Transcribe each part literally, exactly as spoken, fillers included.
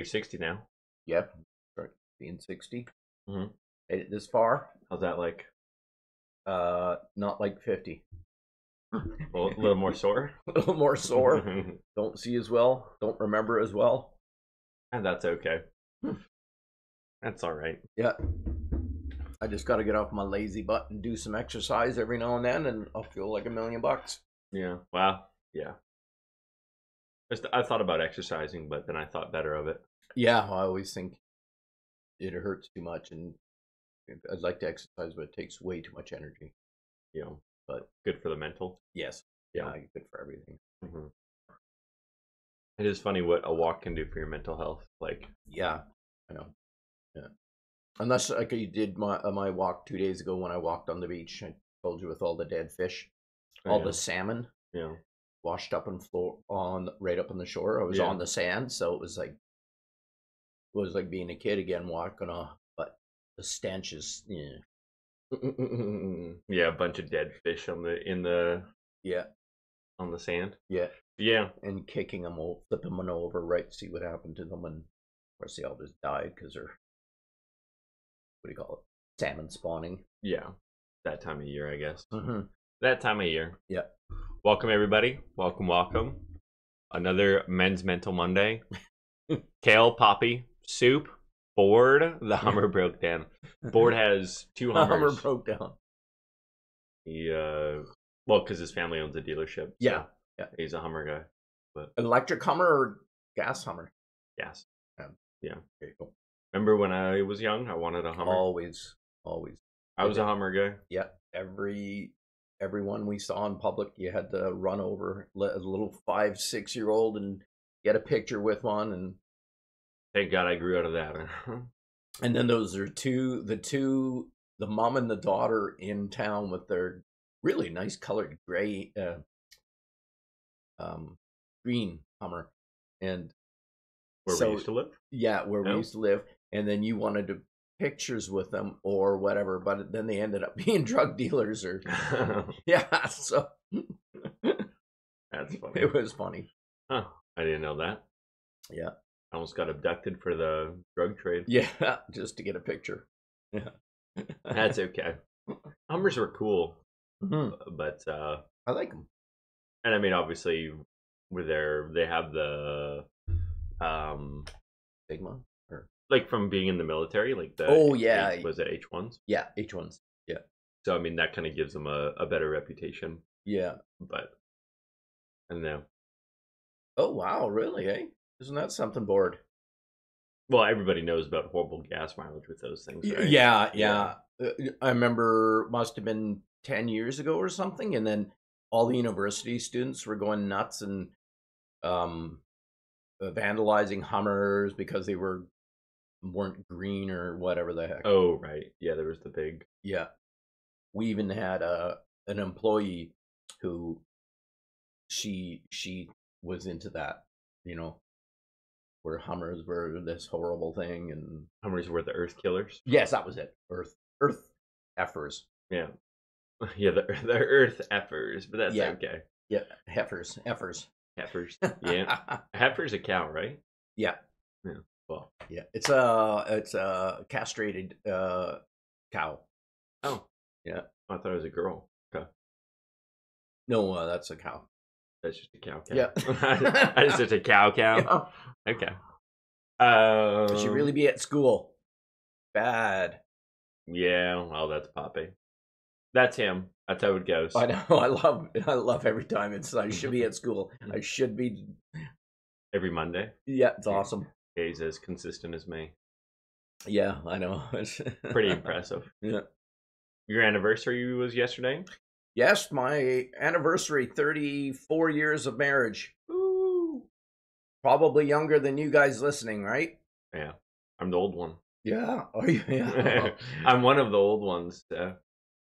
you're sixty now. Yep. Start being sixty. Mm-hmm. Made it this far. How's that like? Uh, not like fifty. a little more sore. A little more sore. Don't see as well. Don't remember as well. And that's okay. That's all right. Yeah. I just got to get off my lazy butt and do some exercise every now and then, and I'll feel like a million bucks. Yeah. Wow. Yeah. I thought about exercising, but then I thought better of it. Yeah. I always think it hurts too much, and I'd like to exercise, but it takes way too much energy. Yeah. But good for the mental. Yes. Yeah. yeah good for everything. Mm-hmm. It is funny what a walk can do for your mental health. Like, yeah, I know. Yeah. Unless, like, you did my uh, my walk two days ago when I walked on the beach. I told you with all the dead fish, all oh, yeah. the salmon, yeah, washed up and floor on right up on the shore. I was yeah. on the sand, so it was like, it was like being a kid again, walking off. But the stench is, yeah, yeah, a bunch of dead fish on the in the yeah, on the sand, yeah, yeah, and kicking them, all flipping them over, right, see what happened to them, and of course they all just died because they're. What do you call it? Salmon spawning. Yeah. That time of year, I guess. Mm-hmm. That time of year. Yeah. Welcome, everybody. Welcome, welcome. Another Men's Mental Monday. Kale, Poppy, Soup, Board. The Hummer broke down. Board has two Hummers. The Hummer broke down. He, uh, well, because his family owns a dealership. Yeah. So yeah. He's a Hummer guy. But... Electric Hummer or gas Hummer? Gas. Yeah. Yeah. Very cool. Remember when I was young, I wanted a Hummer. Always, always. I was a Hummer guy. Yeah, every everyone we saw in public, you had to run over a little five, six year old and get a picture with one. And thank God I grew out of that. And then those are two, the two, the mom and the daughter in town with their really nice colored gray, uh, um, green Hummer, and where so, we used to live. Yeah, where no. we used to live. And then you wanted to pictures with them or whatever, but then they ended up being drug dealers or yeah, so that's funny. It was funny. Huh. I didn't know that. Yeah. I almost got abducted for the drug trade. Yeah, just to get a picture. Yeah. That's okay. Hummers were cool. Mm-hmm. But uh I like them. And I mean obviously with their they have the um stigma. Like from being in the military, like the oh yeah, H, was it H ones? Yeah, H ones. Yeah. So I mean, that kind of gives them a, a better reputation. Yeah, but I don't know. Oh wow, really? Eh? Isn't that something, Board? Well, everybody knows about horrible gas mileage with those things. Right? Yeah, yeah, yeah. I remember, must have been ten years ago or something, and then all the university students were going nuts and um, vandalizing Hummers because they were. Weren't green or whatever the heck. Oh right, yeah, there was the big yeah. We even had a an employee who she she was into that, you know, where Hummers were this horrible thing and Hummers were the Earth killers. Yes, that was it. Earth Earth effers. Yeah, yeah, the the Earth effers, but that's yeah. okay. Yeah, heifers, heifers, heifers. Yeah, a heifer's a cow, right? Yeah. Yeah. Well, yeah, it's a it's a castrated uh, cow. Oh, yeah. I thought it was a girl. Okay. No, uh, that's a cow. That's just a cow. cow. Yeah, that's just a cow. Cow. Yeah. Okay. Um, Does she really be at school? Bad. Yeah. Well, that's Poppy. That's him. That's how it goes. I know. I love. I love every time it's. I should be at school. I should be. Every Monday. Yeah, it's awesome. He's as consistent as me. Yeah, I know. Pretty impressive. Yeah. Your anniversary was yesterday? Yes, my anniversary, thirty-four years of marriage. Ooh. Probably younger than you guys listening, right? Yeah. I'm the old one. Yeah. Oh, yeah. I'm one of the old ones. So.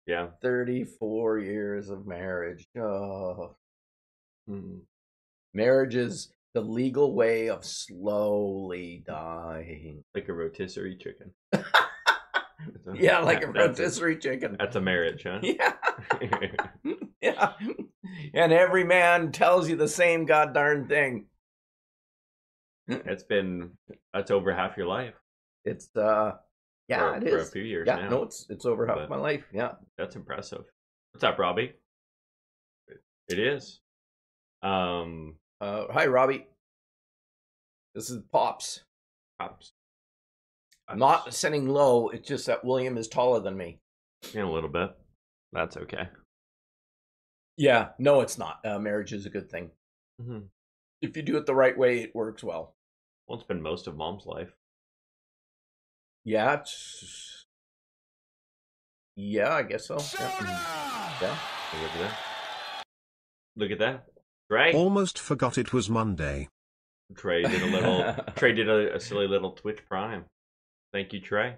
Yeah. thirty-four years of marriage. Oh. Mm. Marriage is... the legal way of slowly dying. Like a rotisserie chicken. a, yeah, like that, a rotisserie that's a, chicken. That's a marriage, huh? Yeah. Yeah. And every man tells you the same god darn thing. It's been, that's over half your life. It's, uh, yeah, for, it for is. For a few years yeah, now. No, it's, it's over half but my life. Yeah. That's impressive. What's up, Robbie? It is. Um, uh, hi, Robbie. This is Pops. Pops. I'm not sitting low. It's just that William is taller than me. In a little bit. That's okay. Yeah. No, it's not. Uh, marriage is a good thing. Mm-hmm. If you do it the right way, it works well. Well, it's been most of Mom's life. Yeah. It's... Yeah, I guess so. Yeah. Yeah. Look at that. Look at that. Right. Almost forgot it was Monday. Trey did a little. Trey did a, a silly little Twitch Prime. Thank you, Trey.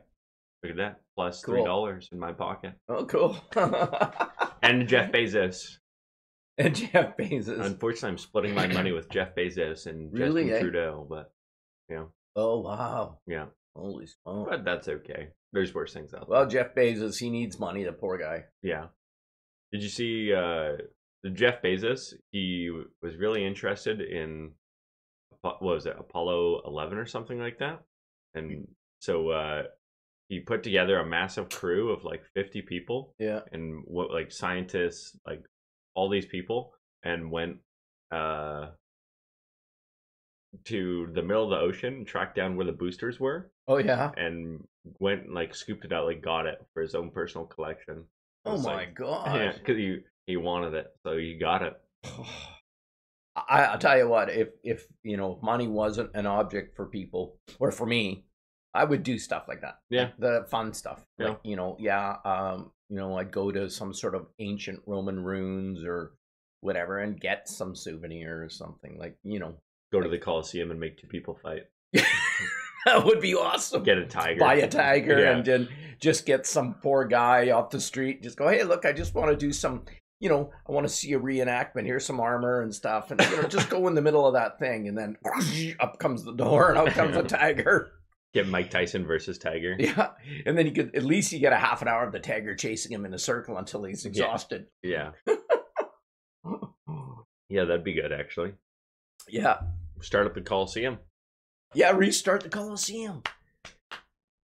Look at that. Plus cool. three dollars in my pocket. Oh, cool. And Jeff Bezos. And Jeff Bezos. Unfortunately, I'm splitting my money with Jeff Bezos and really, Justin eh? Trudeau, but yeah. You know. Oh wow. Yeah. Holy smokes. But that's okay. There's worse things out there. Well, Jeff Bezos, he needs money. The poor guy. Yeah. Did you see uh, Jeff Bezos? He was really interested in what was it, Apollo eleven or something like that, and. Mm. So uh, he put together a massive crew of like fifty people, yeah, and what like scientists, like all these people, and went uh, to the middle of the ocean, tracked down where the boosters were. Oh yeah, and went and like scooped it out, like got it for his own personal collection. Oh my like, god! Yeah, because he he wanted it, so he got it. I, I'll tell you what, if if you know, money wasn't an object for people or for me. I would do stuff like that. Yeah. The fun stuff. Yeah. Like, you know, yeah, um, you know, I'd go to some sort of ancient Roman ruins or whatever and get some souvenir or something. Like, you know. Go like, to the Coliseum and make two people fight. That would be awesome. Get a tiger. Buy a tiger yeah. and then just get some poor guy off the street. Just go, hey, look, I just want to do some, you know, I want to see a reenactment. Here's some armor and stuff. And, you know, just go in the middle of that thing. And then whoosh, up comes the door and out comes a tiger. Get Mike Tyson versus Tiger. Yeah, and then you could at least you get a half an hour of the tiger chasing him in a circle until he's exhausted. Yeah, yeah, yeah, that'd be good actually. Yeah, start up the Coliseum. Yeah, restart the Coliseum.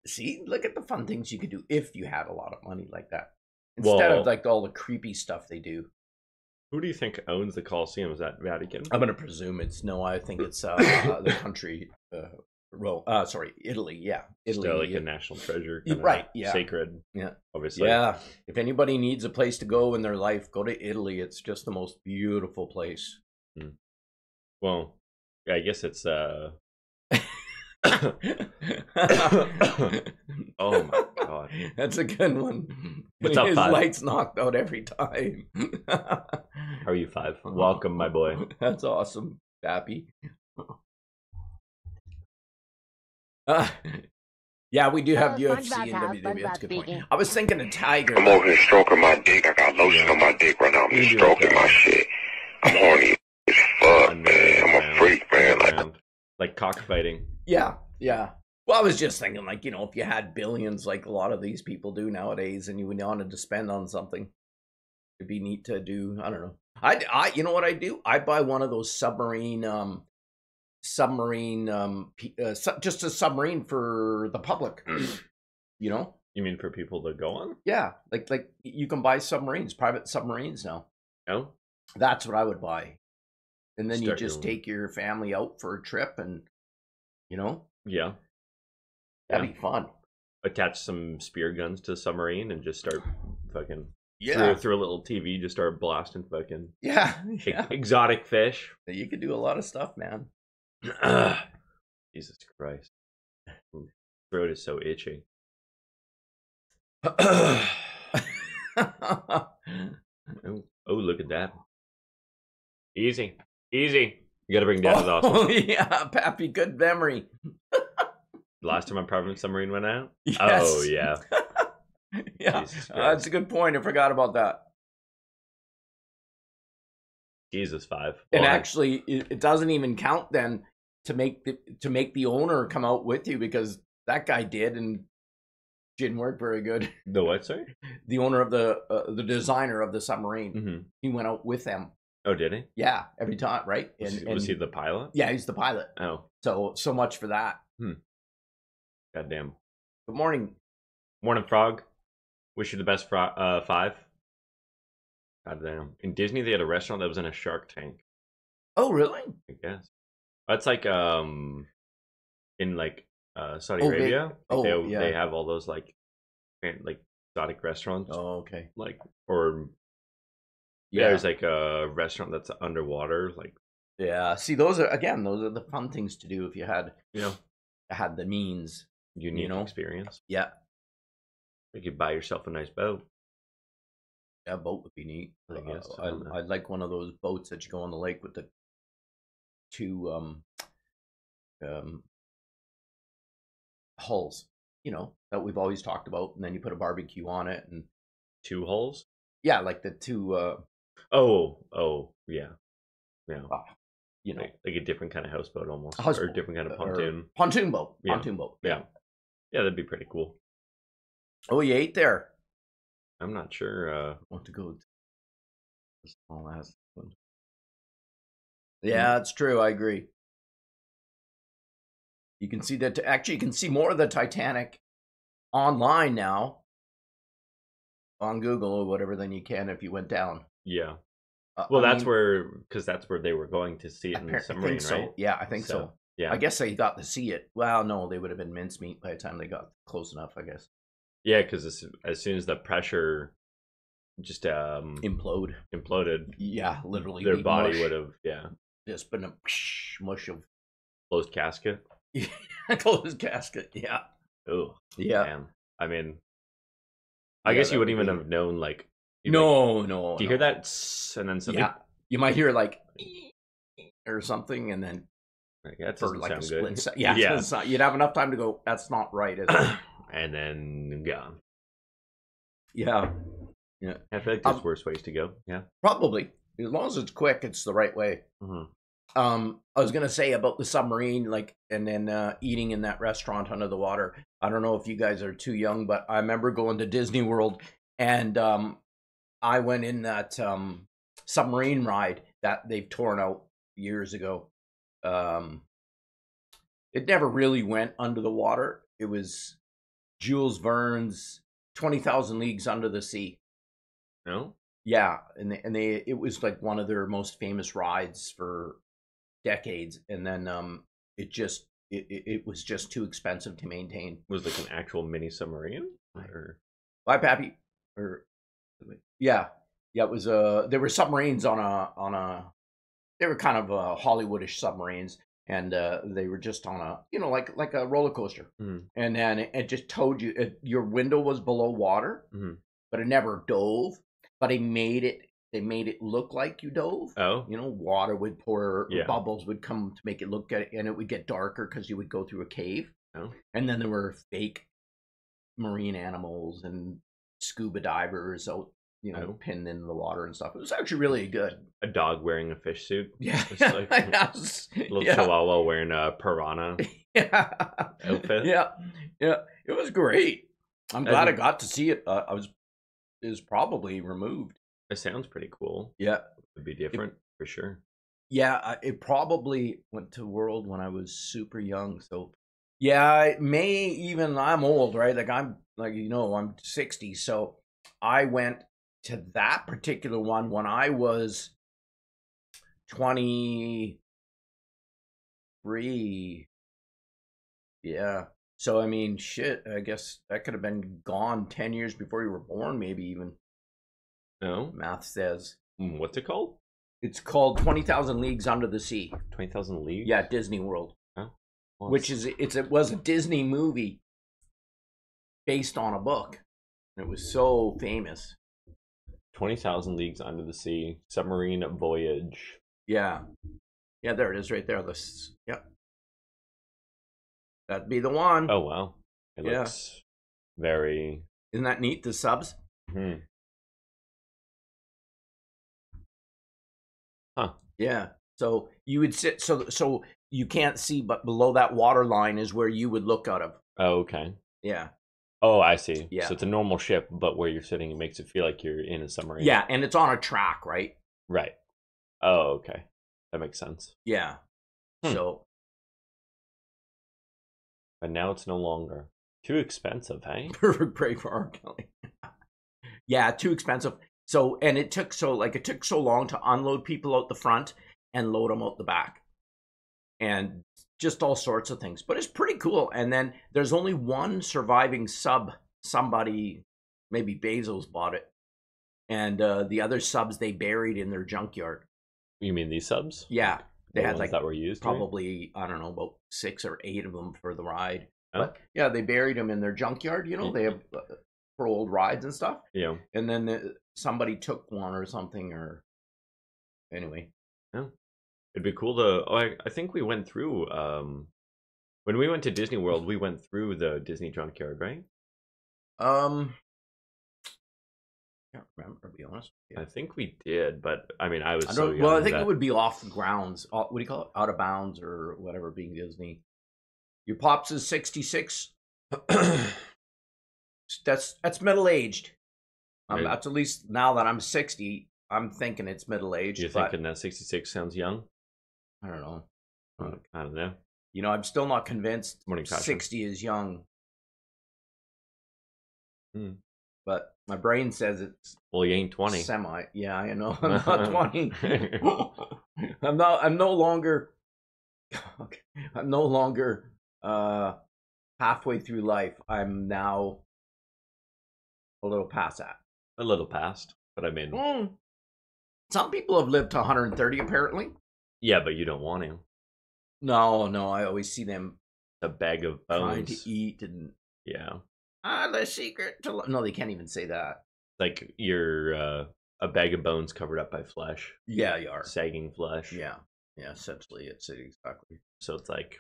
See, look at the fun things you could do if you had a lot of money like that, instead well, of like all the creepy stuff they do. Who do you think owns the Coliseum? Is that Vatican? I'm gonna presume it's no. I think it's uh, uh, the country. Uh, Rome, uh, sorry, Italy, yeah, Italy, still like yeah. a national treasure, kind right? Of yeah, sacred, yeah, obviously, yeah. If anybody needs a place to go in their life, go to Italy. It's just the most beautiful place. Mm. Well, I guess it's. Uh... Oh my god, that's a good one. What's up, His five? Lights knocked out every time. How are you, Five? Welcome, my boy. That's awesome, Pappy. Uh, yeah, we do have uh, U F C and W W E. That's a good point. I was thinking a tiger. I'm over here stroking my dick. I got lotion on my dick right now. I'm just stroking my shit. I'm horny as fuck, man. I'm a freak, man. Like, like cockfighting. Yeah, yeah. Well, I was just thinking, like, you know, if you had billions, like a lot of these people do nowadays, and you wanted to spend on something, it'd be neat to do. I don't know. I, I, you know what I do? I buy one of those submarine, um. submarine um uh, su just a submarine for the public, you know, you mean for people to go on. Yeah, like like you can buy submarines, private submarines now. Oh, that's what I would buy. And then Start you just your... take your family out for a trip, and you know, yeah, that'd yeah. be fun. Attach some spear guns to the submarine and just start fucking yeah through, through a little T V, just start blasting fucking yeah, yeah. exotic fish. You could do a lot of stuff, man. Jesus Christ, my throat is so itchy. oh, oh, look at that! Easy, easy. You gotta bring down. Oh, awesome. Yeah, Pappy, good memory. Last time my private submarine went out. Yes. Oh yeah, yeah. Uh, that's a good point. I forgot about that. Jesus, Five. Well, and actually, it, it doesn't even count then to make the to make the owner come out with you, because that guy did and didn't work very good. The what? Sorry, the owner of the uh, the designer of the submarine. Mm-hmm. He went out with them. Oh, did he? Yeah, every time, right? And, was, he, was and, he the pilot? Yeah, he's the pilot. Oh. So, so much for that. Hmm. Goddamn. Good morning. Morning, Frog. Wish you the best fro uh, five. Goddamn. In Disney, they had a restaurant that was in a shark tank. Oh, really? I guess. That's like, um, in like uh, Saudi oh, Arabia. They, oh, they, yeah. They have all those like, like exotic restaurants. Oh, okay. Like, or... Yeah. There's like a restaurant that's underwater, like yeah. See, those are again, those are the fun things to do if you had, you know, had the means, unique you know? experience. Yeah, you could buy yourself a nice boat. Yeah, a boat would be neat. I guess uh, I, I'd like one of those boats that you go on the lake with the two um um hulls, you know, that we've always talked about, and then you put a barbecue on it and two hulls. Yeah, like the two. Uh, Oh, oh, yeah, yeah. Uh, you know, like, like a different kind of houseboat almost, houseboat, or a different kind of pontoon, pontoon boat, yeah. pontoon boat. Yeah. yeah, yeah, that'd be pretty cool. Oh, you ate there? I'm not sure. Uh, I want to go? Small ass one. Yeah, it's true. I agree. You can see that. Actually, you can see more of the Titanic online now on Google or whatever than you can if you went down. Yeah. Uh, well, I that's mean, where, because that's where they were going to see it in the submarine, so. right? Yeah, I think so, so. Yeah. I guess they got to see it. Well, no, they would have been mincemeat by the time they got close enough, I guess. Yeah, because as, as soon as the pressure just um, implode, imploded, yeah, literally, their body mush. would have, yeah, just been a mush of closed casket. Closed casket, yeah. Oh, yeah. Man. I mean, I yeah, guess you wouldn't would even be... have known, like. No, like, no. Do you no. hear that? And then something. Yeah, you might hear like or something, and then like, that doesn't like sound a split good. Yeah, yeah. Not, you'd have enough time to go. That's not right. Is it? And then yeah, yeah, yeah. I feel like there's um, worse ways to go. Yeah, probably as long as it's quick, it's the right way. Mm-hmm. Um, I was gonna say about the submarine, like, and then uh, eating in that restaurant under the water. I don't know if you guys are too young, but I remember going to Disney World, and um. I went in that um, submarine ride that they've torn out years ago. Um, it never really went under the water. It was Jules Verne's twenty thousand Leagues Under the Sea. No? Yeah, and they, and they it was like one of their most famous rides for decades. And then um, it just it, it, it was just too expensive to maintain. Was it like an actual mini submarine? Or... Bye, Pappy. Or... Yeah, yeah. It was uh there were submarines on a on a. They were kind of uh, Hollywoodish submarines, and uh, they were just on a you know like like a roller coaster, mm. and then it, it just told you it, your window was below water, mm. but it never dove. But it made it. They made it look like you dove. Oh, you know, water would pour, yeah. bubbles would come to make it look good, and it would get darker because you would go through a cave. Oh, and then there were fake marine animals and scuba divers out. You know, oh. pinned in the water and stuff. It was actually really good. A dog wearing a fish suit. Yeah. Just like yeah. a little yeah. chihuahua wearing a piranha yeah. outfit. Yeah. Yeah. It was great. I'm glad I, I got to see it. Uh, I was, it was probably removed. It sounds pretty cool. Yeah. It would be different it, for sure. Yeah. It probably went to World when I was super young. So, yeah, it may even, I'm old, right? Like, I'm, like, you know, I'm sixty. So I went to that particular one when I was twenty-three. Yeah. So, I mean, shit, I guess that could have been gone ten years before you were born, maybe even. No. Math says. What's it called? It's called twenty thousand Leagues Under the Sea. twenty thousand Leagues? Yeah, Disney World. Huh? Well, Which is, it's it was a Disney movie based on a book. It was so famous. twenty thousand Leagues Under the Sea, submarine voyage. Yeah. Yeah, there it is right there. This, yep. That'd be the one. Oh, wow. It yeah. looks very... Isn't that neat, the subs? Mm-hmm. Huh. Yeah. So you would sit... So so you can't see, but below that water line is where you would look out of. Oh, okay. Yeah. Oh, I see. Yeah. So it's a normal ship, but where you're sitting, it makes it feel like you're in a submarine. Yeah, and it's on a track, right? Right. Oh, okay. That makes sense. Yeah. Hmm. So. And now it's no longer. Too expensive, hey? Pray for R. Kelly. Yeah, too expensive. So, and it took so, like, it took so long to unload people out the front and load them out the back. And just all sorts of things. But it's pretty cool. And then there's only one surviving sub. Somebody, maybe Bezos, bought it. And uh, the other subs they buried in their junkyard. You mean these subs? Yeah. They the had, like, that were used, probably, right? I don't know, about six or eight of them for the ride. But, yeah, they buried them in their junkyard, you know, they have uh, for old rides and stuff. Yeah. And then uh, somebody took one or something, or anyway. Yeah. It'd be cool to, oh, I, I think we went through, um, when we went to Disney World, we went through the Disney junkyard, right? Um, I can't remember, to be honest. Yeah. I think we did, but I mean, I was I so young. Well, I think that... it would be off the grounds, what do you call it, out of bounds or whatever, being Disney. Your pops is sixty-six. that's that's middle-aged. Um, right. That's at least now that I'm sixty, I'm thinking it's middle-aged. You're thinking that sixty-six sounds young? I don't know. Uh, I don't know. You know, I'm still not convinced Morning, sixty is young. Hmm. But my brain says it's... Well, you ain't twenty. Semi. Yeah, I know. I'm not twenty. I'm, not, I'm no longer... Okay. I'm no longer... Uh, halfway through life, I'm now a little past that. A little past, but I mean... Mm. Some people have lived to one hundred thirty, apparently. Yeah, but you don't want to. No, no, I always see them... A bag of bones. Trying to eat and... Yeah. Ah, the secret to... No, they can't even say that. Like, you're uh, a bag of bones covered up by flesh. Yeah, you are. Sagging flesh. Yeah, yeah, essentially, it's exactly. So it's like...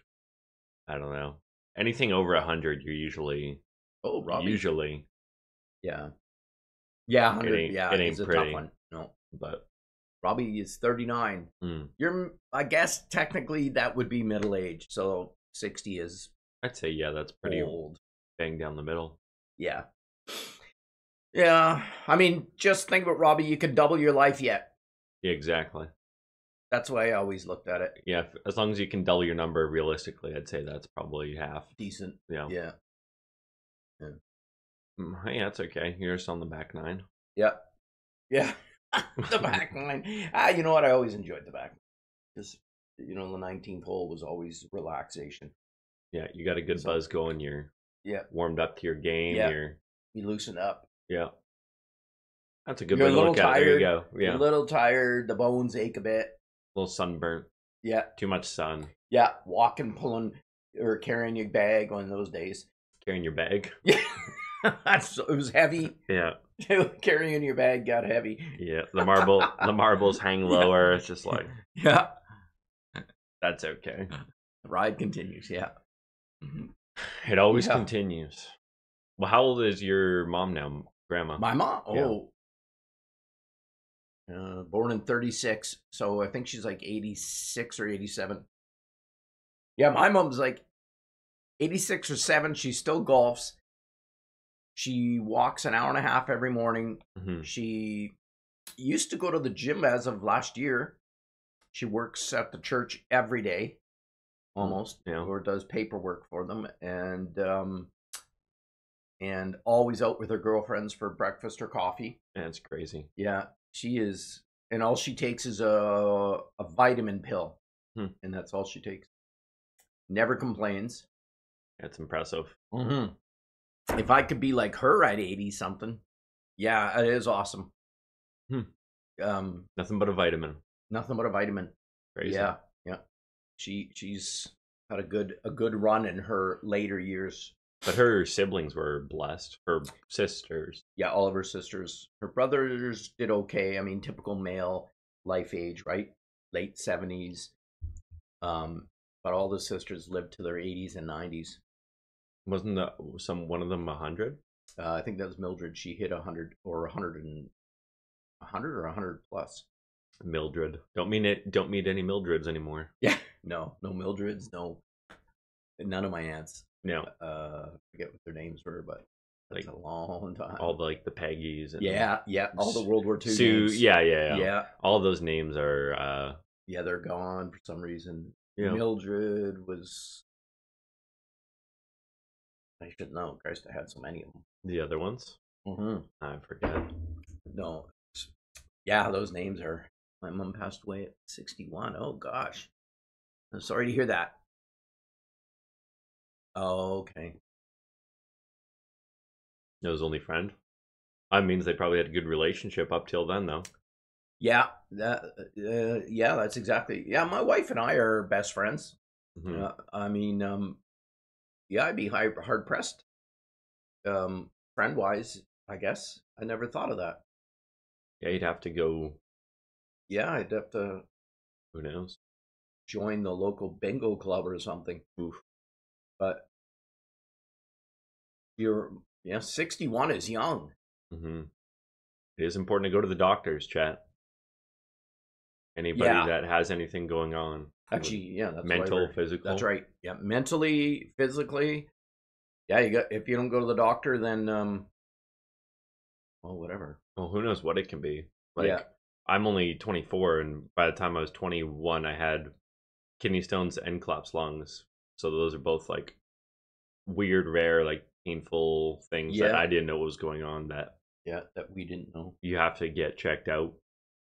I don't know. Anything over a hundred, you're usually oh, Robbie. Usually, yeah, yeah, hundred, yeah, it ain't pretty. A tough one. No, but Robbie is thirty-nine. Mm. You're, I guess, technically that would be middle age. So sixty is. I'd say yeah, that's pretty old. Bang down the middle. Yeah, yeah. I mean, just think about Robbie. You could double your life yet. Yeah, exactly. That's why I always looked at it. Yeah, as long as you can double your number realistically, I'd say that's probably half. Decent. Yeah. Yeah. Yeah, hey, that's okay. You're just on the back nine. Yeah. Yeah. The back nine. Ah, you know what? I always enjoyed the back nine. Because, you know, the nineteenth hole was always relaxation. Yeah, you got a good so, buzz going. You're yeah. warmed up to your game. Yeah. You're... You loosen up. Yeah. That's a good you're way to look at it. There you go. Yeah. You're a little tired. The bones ache a bit. A little sunburnt. Yeah. Too much sun. Yeah. Walking, pulling, or carrying your bag on those days. Carrying your bag? Yeah. That's, it was heavy. Yeah. Carrying your bag got heavy. Yeah. The marble, the marbles hang lower. Yeah. It's just like. Yeah. That's okay. The ride continues. Yeah. It always yeah. continues. Well, how old is your mom now, Grandma? My mom? Yeah. Oh. Uh, born in thirty-six, so I think she's like eighty-six or eighty-seven. Yeah, my mom's like eighty-six or seven. She still golfs. She walks an hour and a half every morning. Mm-hmm. She used to go to the gym as of last year. She works at the church every day, almost, yeah. or does paperwork for them, and um, and always out with her girlfriends for breakfast or coffee. That's crazy. Yeah. She is, and all she takes is a a vitamin pill, hmm. and that's all she takes. Never complains. That's impressive. Mm-hmm. If I could be like her at eighty something, yeah, it is awesome. Hmm. Um, nothing but a vitamin. Nothing but a vitamin. Crazy. Yeah, yeah. She she's had a good a good run in her later years. But her siblings were blessed. Her sisters. Yeah, all of her sisters. Her brothers did okay. I mean, typical male life age, right? Late seventies. Um, but all the sisters lived to their eighties and nineties. Wasn't that some one of them one hundred? Uh, I think that was Mildred. She hit one hundred or one hundred and one hundred or one hundred plus. Mildred. Don't mean it. Don't meet any Mildreds anymore. Yeah. No. No Mildreds. No. None of my aunts. No, uh, I forget what their names were, but like a long time. All the, like the Peggy's. And yeah, yeah. All the World War Two. Sue, names. Yeah, yeah, yeah, yeah. All those names are. Uh, yeah, they're gone for some reason. Yeah. Mildred was. I should know. Christ, I had so many of them. The other ones. Mm-hmm. I forget. No. Yeah, those names are. My mom passed away at sixty-one. Oh gosh. I'm sorry to hear that. Oh, okay. It was only friend. That means they probably had a good relationship up till then, though. Yeah, that. Uh, yeah, that's exactly. Yeah, my wife and I are best friends. Mm-hmm. uh, I mean, um, yeah, I'd be high, hard pressed, um, friend wise. I guess I never thought of that. Yeah, you'd have to go. Yeah, I'd have to. Who knows? Join the local bingo club or something. Oof. But you're, yeah, sixty-one is young. Mm-hmm. It is important to go to the doctors, chat. Anybody yeah. that has anything going on. Actually, yeah, that's mental, physical. That's right. Yeah, mentally, physically. Yeah, you got. If you don't go to the doctor, then um, well, whatever. Well, who knows what it can be. Like yeah. I'm only twenty-four, and by the time I was twenty-one, I had kidney stones and collapsed lungs. So those are both like weird, rare, like painful things yeah. that I didn't know what was going on. That yeah, that we didn't know. You have to get checked out.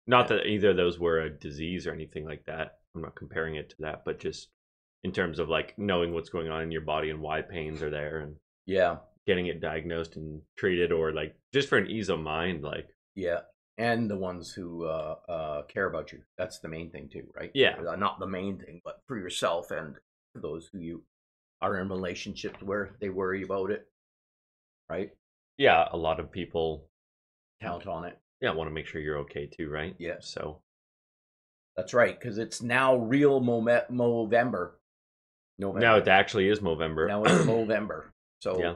Not yeah. that either of those were a disease or anything like that. I'm not comparing it to that, but just in terms of like knowing what's going on in your body and why pains are there, and yeah, getting it diagnosed and treated, or like just for an ease of mind, like yeah. And the ones who uh, uh, care about you. That's the main thing too, right? Yeah. Not the main thing, but for yourself and for those who you are in relationships where they worry about it, right? Yeah, a lot of people count on it. Yeah, want to make sure you're okay too, right? Yeah. So. That's right, because it's now real Movember. Mo November. Now it actually is Movember. Now it's Movember. So. Yeah.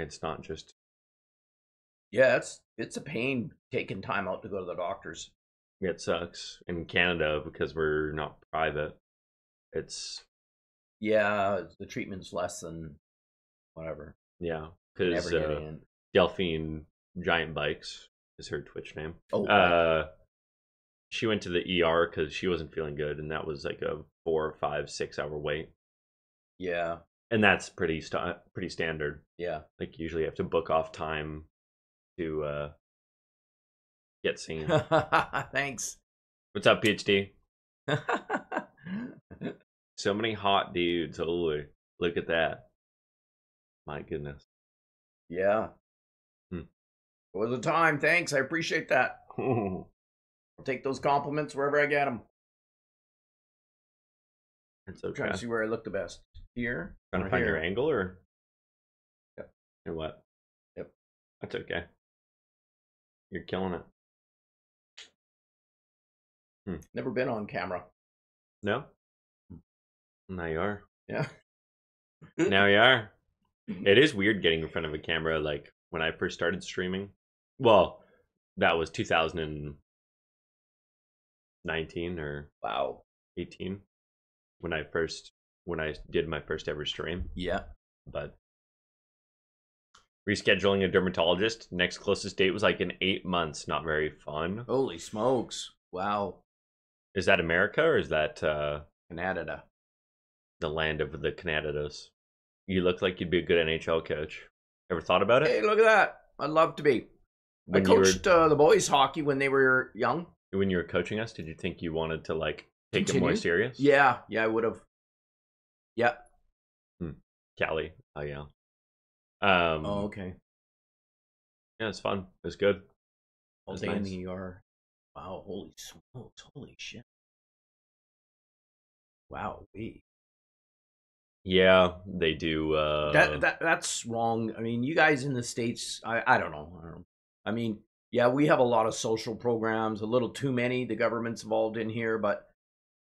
It's not just. Yeah, it's it's a pain taking time out to go to the doctors. It sucks in Canada because we're not private. It's yeah, the treatment's less than whatever. Yeah, because uh, Delphine Giant Bikes is her Twitch name. Oh, uh, she went to the E R because she wasn't feeling good, and that was like a four, five, six hour wait. Yeah, and that's pretty st pretty standard. Yeah, like usually you have to book off time. To uh, get seen. Thanks. What's up, PhD? So many hot dudes. Holy, look at that. My goodness. Yeah. Hmm. It was a time. Thanks. I appreciate that. I'll take those compliments wherever I get them. It's okay. I'm trying to see where I look the best. Here? Trying to find here. Your angle or? Yep. And what? Yep. That's okay. You're killing it. Hmm. Never been on camera. No? Now you are. Yeah. Now you are. It is weird getting in front of a camera. Like, when I first started streaming. Well, that was two thousand nineteen or... Wow. eighteen. When I first... When I did my first ever stream. Yeah. But... Rescheduling a dermatologist. Next closest date was like in eight months. Not very fun. Holy smokes. Wow. Is that America or is that... Uh, Canada. The land of the Canadas. You look like you'd be a good N H L coach. Ever thought about it? Hey, look at that. I'd love to be. When I coached were, uh, the boys hockey when they were young. When you were coaching us, did you think you wanted to like take Continue? It more serious? Yeah. Yeah, I would have. Yeah. Hmm. Cali. Oh, yeah. Um, oh, okay. Yeah, it's fun. It's good. All day in the E R. Wow, holy smokes. Holy shit. Wow. Wait. Yeah, they do. Uh... That, that That's wrong. I mean, you guys in the States, I, I don't know. I don't know. I mean, yeah, we have a lot of social programs, a little too many. The government's involved in here, but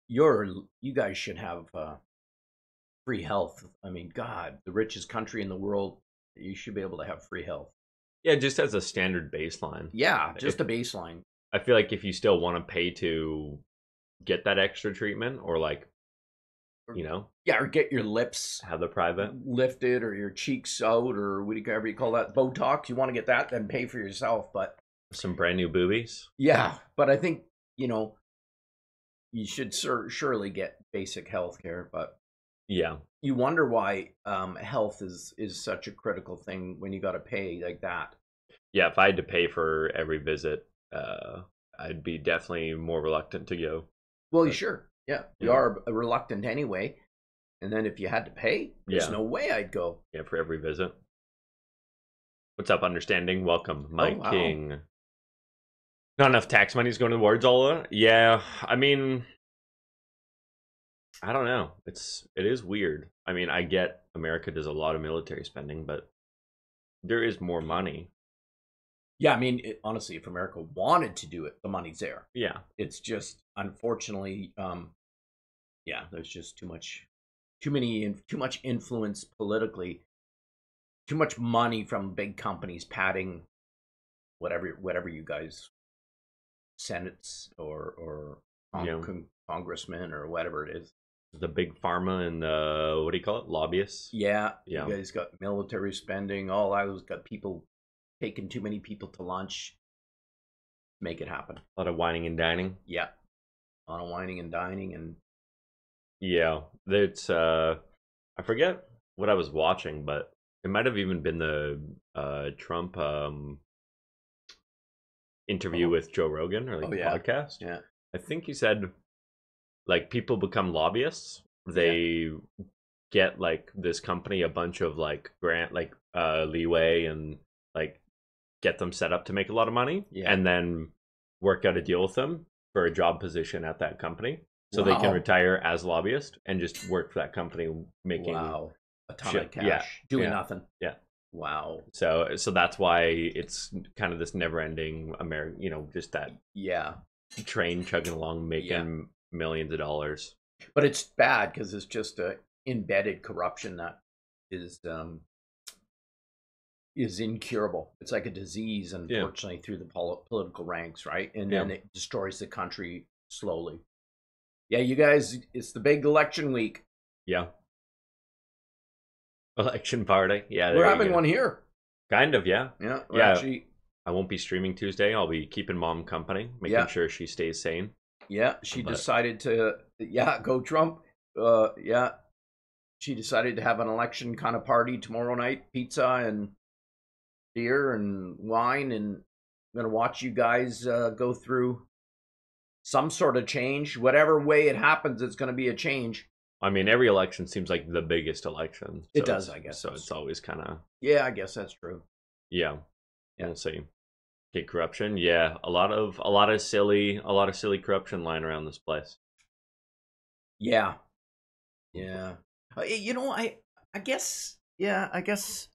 you're, you guys should have uh, free health. I mean, God, the richest country in the world. You should be able to have free health. Yeah, just as a standard baseline. Yeah, just if, a baseline. I feel like if you still want to pay to get that extra treatment or like you know? Yeah, or get your lips. Have the private. Lifted, or your cheeks out, or whatever you call that, Botox. You want to get that, then pay for yourself, but... Some brand new boobies? Yeah, but I think, you know, you should sur surely get basic health care, but... Yeah. You wonder why um, health is, is such a critical thing when you got to pay like that. Yeah, if I had to pay for every visit, uh, I'd be definitely more reluctant to go. Well, but, sure. Yeah, you yeah. are reluctant anyway. And then if you had to pay, there's yeah. no way I'd go. Yeah, for every visit. What's up, Understanding? Welcome, my oh, wow. king. Not enough tax money's going towards all of that? Yeah, I mean... I don't know. It's it is weird. I mean, I get America does a lot of military spending, but there is more money. Yeah, I mean, it, honestly, if America wanted to do it, the money's there. Yeah, it's just unfortunately, um, yeah, there's just too much, too many, too much influence politically, too much money from big companies padding whatever whatever you guys, senates or or con yeah. con congressmen or whatever it is. The big pharma and the, what do you call it? Lobbyists? Yeah. Yeah. You guys got military spending. All I was got people taking too many people to lunch. Make it happen. A lot of whining and dining. Yeah. A lot of whining and dining. And yeah, it's, uh, I forget what I was watching, but it might have even been the uh, Trump um, interview oh. with Joe Rogan or like oh, the yeah. podcast. Yeah. I think he said, like, people become lobbyists. They yeah. get, like, this company a bunch of, like, grant, like, uh, leeway and, like, get them set up to make a lot of money. Yeah. And then work out a deal with them for a job position at that company. So wow. they can retire as lobbyist and just work for that company making... Wow. A ton of cash. Yeah. Doing yeah. nothing. Yeah. Wow. So so that's why it's kind of this never-ending, Ameri you know, just that yeah train chugging along, making... Yeah. millions of dollars. But it's bad because it's just a embedded corruption that is um is incurable. It's like a disease, unfortunately, yeah. through the pol political ranks, right? And yeah. then it destroys the country slowly. Yeah, you guys, it's the big election week. Yeah, election party. Yeah, we're having one here, kind of. Yeah, yeah, we're yeah actually... I won't be streaming Tuesday. I'll be keeping mom company, making yeah. sure she stays sane. Yeah, she but. decided to, yeah, go Trump. Uh, yeah, she decided to have an election kind of party tomorrow night. Pizza and beer and wine. And I'm going to watch you guys uh, go through some sort of change. Whatever way it happens, it's going to be a change. I mean, every election seems like the biggest election. So it does, I guess. So it's always kind of... Yeah, I guess that's true. Yeah, yeah. We'll see. Corruption, yeah, a lot of a lot of silly, a lot of silly corruption lying around this place. Yeah, yeah. You know, I, I guess, yeah, I guess.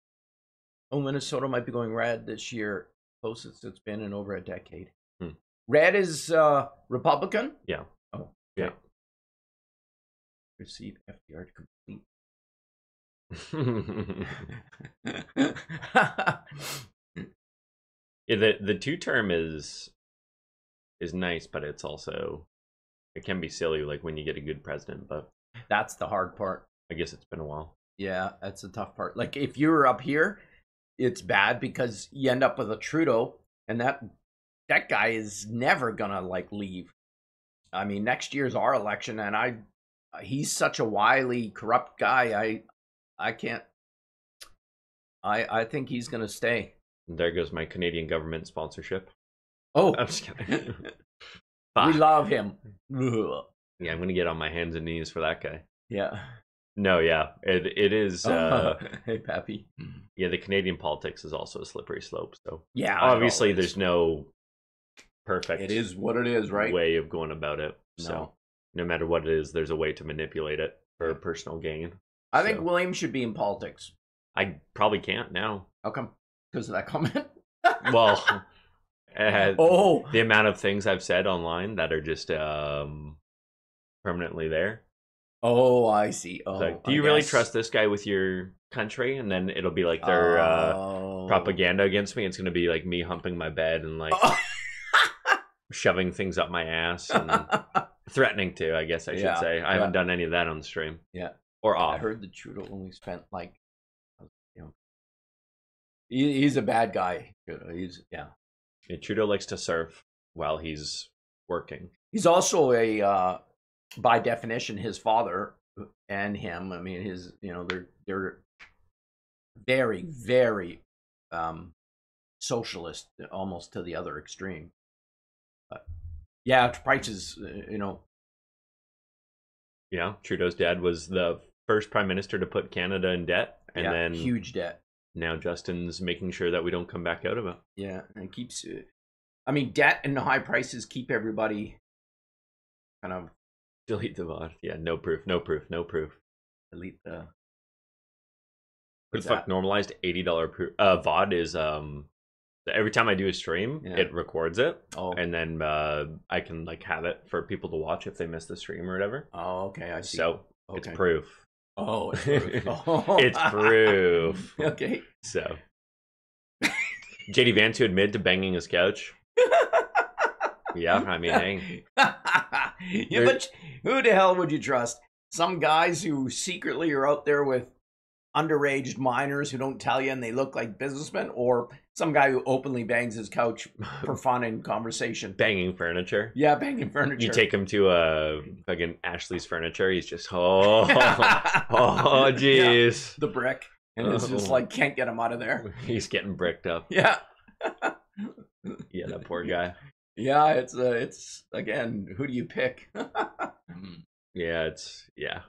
Oh, Minnesota might be going red this year, closest it's been in over a decade. Hmm. Red is uh, Republican. Yeah. Oh, yeah. Okay. Receive F D R to complete. The the two term is is nice, but it's also it can be silly, like when you get a good president. But that's the hard part. I guess it's been a while. Yeah, that's the tough part. Like if you're up here, it's bad because you end up with a Trudeau, and that that guy is never gonna like leave. I mean, next year's our election, and I he's such a wily, corrupt guy. I I can't. I I think he's gonna stay. There goes my Canadian government sponsorship. Oh, I'm just kidding. We love him. Yeah, I'm gonna get on my hands and knees for that guy. Yeah. No, yeah, it it is. Oh. Uh, hey, Pappy. Yeah, the Canadian politics is also a slippery slope. So yeah, obviously there's no perfect. It is what it is, right? Way of going about it. No. So no matter what it is, there's a way to manipulate it for personal gain. I so. think William should be in politics. I probably can't now. How come? Because of that comment? Well, uh, oh. the amount of things I've said online that are just um, permanently there. Oh, I see. Oh, like, do you I really guess. trust this guy with your country? And then it'll be like their oh. uh, propaganda against me. It's going to be like me humping my bed and like oh. shoving things up my ass. And Threatening to, I guess I should yeah, say. I yeah. haven't done any of that on the stream. Yeah. Or off. I heard that Trudeau only spent like, you know, he, he's a bad guy. He's yeah. yeah. Trudeau likes to surf while he's working. He's also a, uh, by definition, his father and him. I mean, his, you know, they're they're very, very um, socialist, almost to the other extreme. But yeah, prices, you know. Yeah, Trudeau's dad was the first prime minister to put Canada in debt, and yeah, then huge debt. Now Justin's making sure that we don't come back out of it. Yeah, and it keeps. I mean, debt and high prices keep everybody kind of. Delete the mod. Yeah, no proof, no proof, no proof. Delete the. What the fuck? Normalized eighty dollar proof. Uh, V O D is um. Every time I do a stream, yeah. it records it, oh. and then uh, I can like have it for people to watch if they miss the stream or whatever. Oh, okay, I see. So okay. it's proof. Oh, it's proof. Oh. It's proof. Okay. So J D Vance, who admitted to banging his couch. Yeah, I mean, hey. Yeah, but who the hell would you trust? Some guys who secretly are out there with underage minors who don't tell you and they look like businessmen, or some guy who openly bangs his couch for fun and conversation. Banging furniture. Yeah, banging furniture. You take him to uh, fucking Ashley's Furniture. He's just, oh, oh, jeez. Yeah, the brick. And oh. it's just like, can't get him out of there. He's getting bricked up. Yeah. Yeah, that poor guy. Yeah, it's, uh, it's again, who do you pick? Yeah, it's, yeah.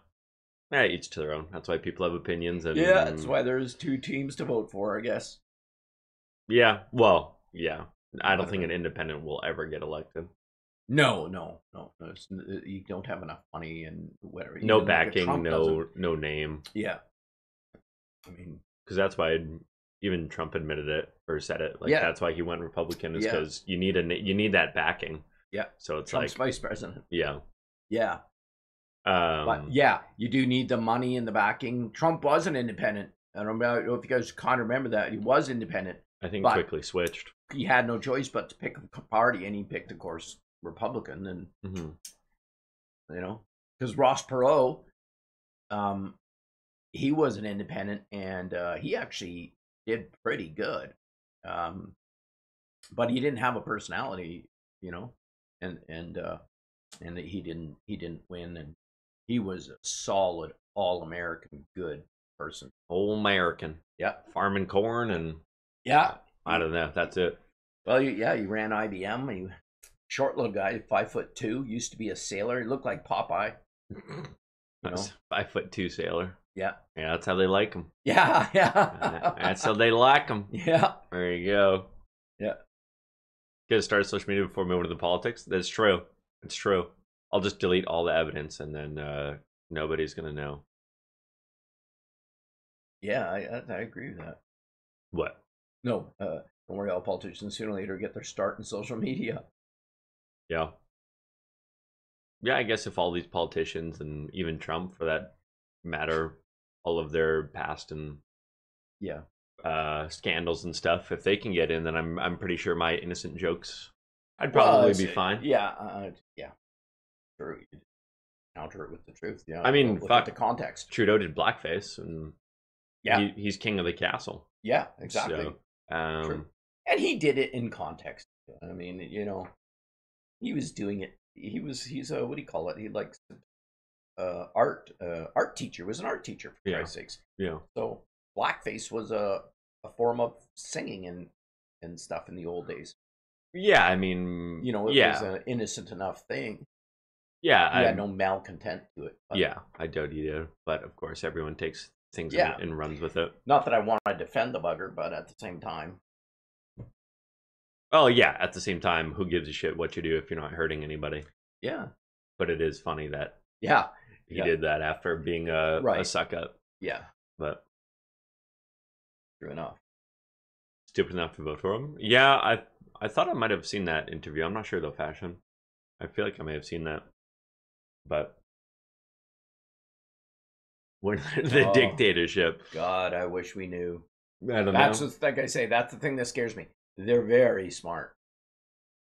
Eh, each to their own. That's why people have opinions. And, yeah, that's um, why there's two teams to vote for, I guess. Yeah, well, yeah. I don't think an independent will ever get elected. No, no, no. It's, you don't have enough money and whatever. No backing, no no name. Yeah. I mean, because that's why even Trump admitted it or said it. Like yeah. that's why he went Republican, is because yeah. you need a you need that backing. Yeah. So it's Trump's like vice president. Yeah. Yeah. Um, but yeah, you do need the money and the backing. Trump was an independent. I don't know if you guys can't remember that. He was independent. I think but quickly switched. He had no choice but to pick a party, and he picked, of course, Republican. And mm-hmm. you know, because Ross Perot, um, he was an independent, and uh, he actually did pretty good. Um, but he didn't have a personality, you know, and and uh, and he didn't he didn't win, and he was a solid all-American good person, all American. Yeah, farming corn and. Yeah, I don't know. That's it. Well, you, yeah, you ran I B M. You short little guy, five foot two, used to be a sailor. He looked like Popeye. You know? Five foot two sailor. Yeah, yeah, that's how they like him. Yeah, yeah, that's how they like him. Yeah, there you go. Yeah, could start social media before moving to the politics. That's true. It's true. I'll just delete all the evidence, and then uh, nobody's gonna know. Yeah, I, I agree with that. What? No, uh, don't worry, all politicians sooner or later get their start in social media. Yeah. Yeah, I guess if all these politicians, and even Trump for that matter, all of their past and yeah uh, scandals and stuff, if they can get in, then I'm I'm pretty sure my innocent jokes, I'd probably well, be fine. Yeah, uh, yeah. Sure, you counter it with the truth. Yeah. I mean, look fuck at the context. Trudeau did blackface, and yeah, he, he's king of the castle. Yeah, exactly. So. Um, True. And he did it in context. I mean, you know, he was doing it. He was, he's a, what do you call it? He likes uh, art, uh, art teacher, was an art teacher, for yeah. Christ's sakes. Yeah. So blackface was a, a form of singing and, and stuff in the old days. Yeah, I mean, you know, it yeah. was an innocent enough thing. Yeah. He I had no malcontent to it. But. Yeah, I doubt you do. But of course, everyone takes things yeah. and, and runs with it. Not that I want to defend the bugger, but at the same time. Oh, yeah. At the same time, who gives a shit what you do if you're not hurting anybody? Yeah. But it is funny that yeah he yeah. did that after being a, right. a suck up. Yeah. But. True enough. Stupid enough to vote for him? Yeah, I I thought I might have seen that interview. I'm not sure, though, Fashion. I feel like I may have seen that. But. When the oh, dictatorship. God, I wish we knew. I don't that's know. What, like I say, that's the thing that scares me. They're very smart.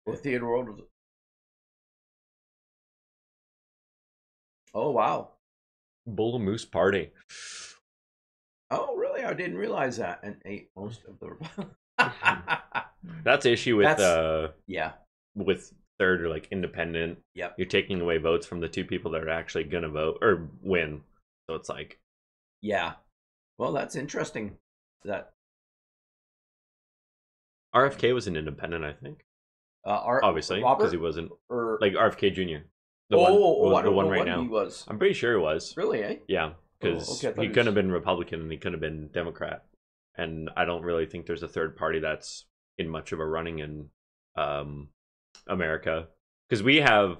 Well, Theodore Oh, wow. Bull Moose Party. Oh, really? I didn't realize that. And ate most of the... That's the issue with... That's... Uh, yeah. With... Third or like independent, yep. You're taking away votes from the two people that are actually gonna vote or win. So it's like, yeah, well, that's interesting. That R F K was an independent, I think. Uh, R obviously because he wasn't or... like R F K Junior The oh, one, oh, oh, the one right now. He was. I'm pretty sure he was. Really? Eh? Yeah, because oh, okay, he could have been Republican and he could have been Democrat, and I don't really think there's a third party that's in much of a running in. Um, America, because we have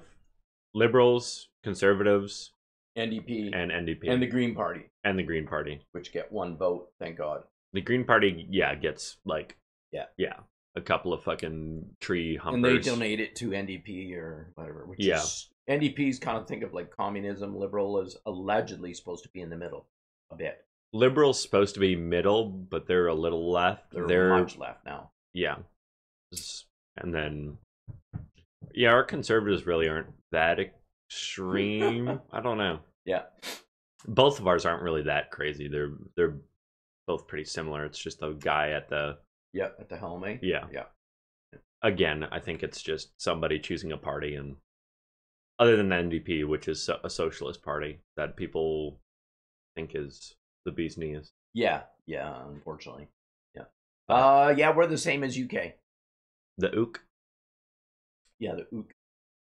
liberals, conservatives, N D P, and N D P, and the Green Party, and the Green Party, which get one vote. Thank God. The Green Party, yeah, gets like, yeah, yeah, a couple of fucking tree humpers, and they donate it to N D P or whatever. Which yeah, is, N D P's kind of think of like communism. Liberal is allegedly supposed to be in the middle a bit. Liberals supposed to be middle, but they're a little left. They're, they're much left now. Yeah, and then. Yeah, our conservatives really aren't that extreme. I don't know. Yeah, both of ours aren't really that crazy. They're they're both pretty similar. It's just a guy at the yeah at the helm. Eh? Yeah, yeah. Again, I think it's just somebody choosing a party, and other than the N D P, which is a socialist party that people think is the bee's knees. Yeah, yeah. Unfortunately, yeah. Uh, yeah, we're the same as U K. The ook. Yeah, the ook.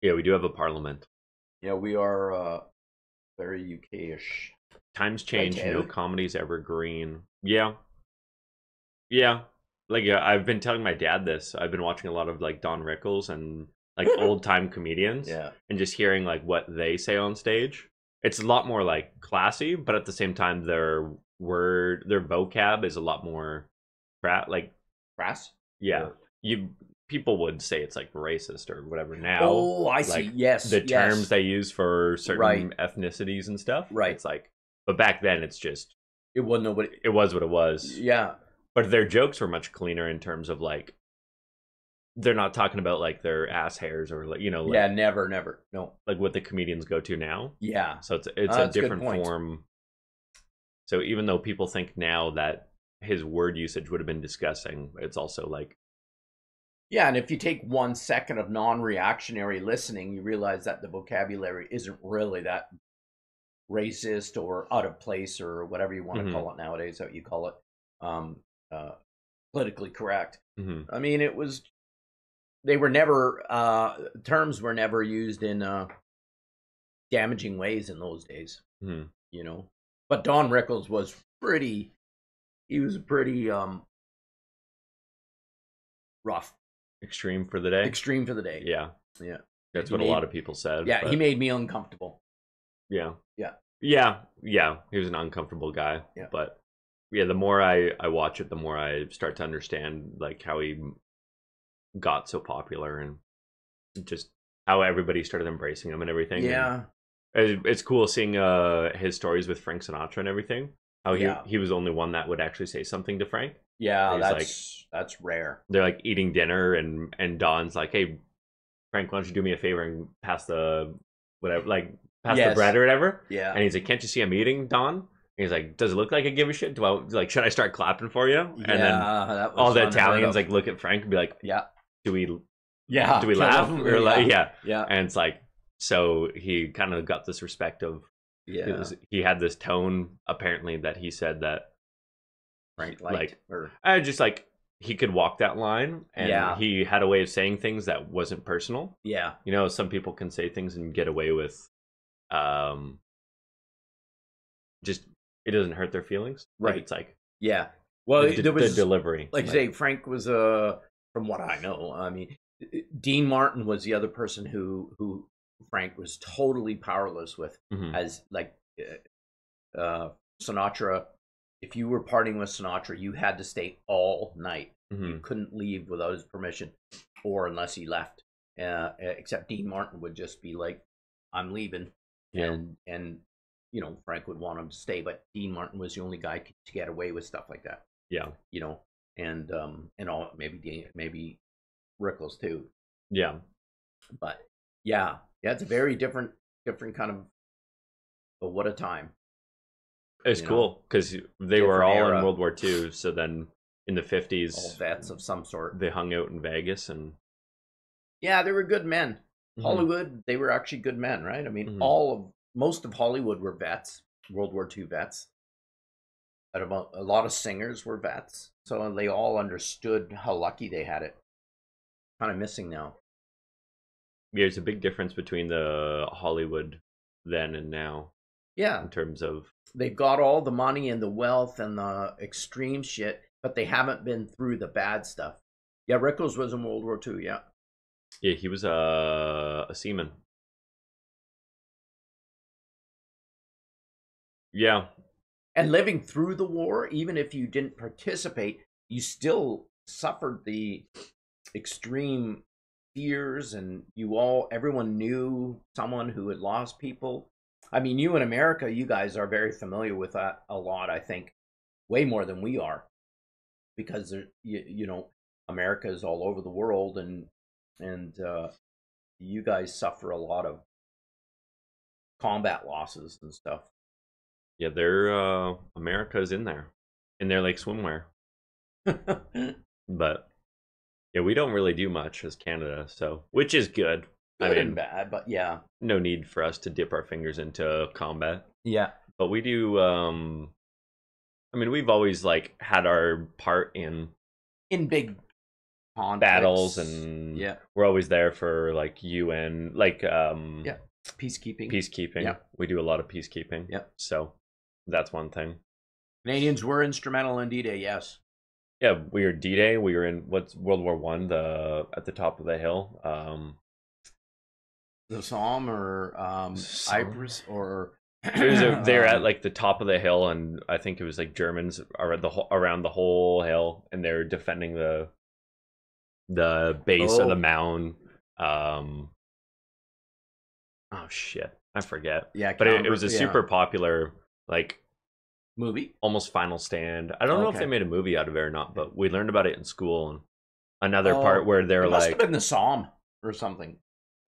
Yeah, we do have a parliament. Yeah, we are uh, very U K-ish. Times change, no comedy's evergreen. Yeah. Yeah. Like, uh, I've been telling my dad this. I've been watching a lot of, like, Don Rickles and, like, old-time comedians. Yeah. And just hearing, like, what they say on stage. It's a lot more, like, classy, but at the same time, their word, their vocab is a lot more, like... Crass? Yeah. Yeah. You... People would say it's like racist or whatever now. Oh, I see. Like yes, the yes. terms they use for certain right. ethnicities and stuff. Right. It's like, but back then it's just it wasn't nobody. It was what it was. Yeah. But their jokes were much cleaner in terms of like they're not talking about like their ass hairs or like you know. Like, yeah, never, never, no. Like what the comedians go to now. Yeah. So it's it's uh, a different form. So even though people think now that his word usage would have been disgusting, it's also like. Yeah, and if you take one second of non-reactionary listening, you realize that the vocabulary isn't really that racist or out of place or whatever you want mm-hmm. to call it nowadays, how you call it, um, uh, politically correct. Mm-hmm. I mean, it was, they were never, uh, terms were never used in uh, damaging ways in those days, mm-hmm. you know. But Don Rickles was pretty, he was pretty um, rough. Extreme for the day. Extreme for the day. Yeah, yeah. That's what a lot of people said. Yeah, he made me uncomfortable. Yeah, yeah, yeah, yeah. He was an uncomfortable guy. Yeah, but yeah, the more I I watch it, the more I start to understand like how he got so popular and just how everybody started embracing him and everything. Yeah, and it's cool seeing uh his stories with Frank Sinatra and everything. How he yeah. he was the only one that would actually say something to Frank. Yeah, that's like, that's rare. They're like eating dinner, and and Don's like, "Hey, Frank, why don't you do me a favor and pass the whatever, like pass yes. the bread or whatever?" Yeah, and he's like, "Can't you see I'm eating, Don?" And he's like, "Does it look like I give a shit? Do I like? Should I start clapping for you?" And yeah, then that was all the Italians like look at Frank and be like, "Yeah, do we? Yeah, do we laugh or yeah. like yeah, yeah?" And it's like, so he kind of got this respect of yeah. He, was, he had this tone apparently that he said that. Frank liked, like or I just like he could walk that line and yeah. he had a way of saying things that wasn't personal. Yeah. You know, some people can say things and get away with um just it doesn't hurt their feelings. Right. Like it's like yeah. Well, the, there was the delivery. Like, like say Frank was uh from what I know, I mean Dean Martin was the other person who who Frank was totally powerless with mm-hmm. as like uh Sinatra. If you were partying with Sinatra, you had to stay all night. Mm-hmm. You couldn't leave without his permission or unless he left. Uh, except Dean Martin would just be like, I'm leaving. Yeah. And, and, you know, Frank would want him to stay. But Dean Martin was the only guy to get away with stuff like that. Yeah. You know, and um, and all maybe maybe Rickles too. Yeah. But, yeah, that's a very different different kind of But what a time. It's cool because they were all in World War Two. So then in the fifties, all vets of some sort, they hung out in Vegas, and yeah, they were good men. Mm-hmm. Hollywood, they were actually good men, right? I mean, mm-hmm. all of most of Hollywood were vets, World War Two vets. About a lot of singers were vets, so they all understood how lucky they had it. Kind of missing now. There's a big difference between the Hollywood then and now. Yeah, in terms of they've got all the money and the wealth and the extreme shit, but they haven't been through the bad stuff. Yeah, Rickles was in World War Two. Yeah, yeah, he was a, a seaman. Yeah. And living through the war, even if you didn't participate, you still suffered the extreme fears, and you all, everyone knew someone who had lost people. I mean, you in America, you guys are very familiar with that a lot, I think, way more than we are, because, there, you, you know, America is all over the world, and, and uh, you guys suffer a lot of combat losses and stuff. Yeah, they're uh, America's in there, and they're like swimwear. But yeah, we don't really do much as Canada, so which is good. Good I mean, and bad, but yeah, no need for us to dip our fingers into combat. Yeah, but we do. Um, I mean, we've always like had our part in in big battles, and yeah, we're always there for like U N, like um, yeah. peacekeeping peacekeeping yeah. We do a lot of peacekeeping, yeah, so that's one thing. Canadians were instrumental in D-Day. Yes, yeah, we were D-Day, we were in what's World War One, the at the top of the hill, um the Somme or um Ypres, or they're at like the top of the hill, and I think it was like Germans are the around the whole hill, and they're defending the the base oh. of the mound. um Oh shit, I forget. Yeah, but it, it was a yeah. super popular like movie, almost Final Stand. I don't oh, know okay. if they made a movie out of it or not, but we learned about it in school. And another oh, part where they're it must like have been the Somme or something.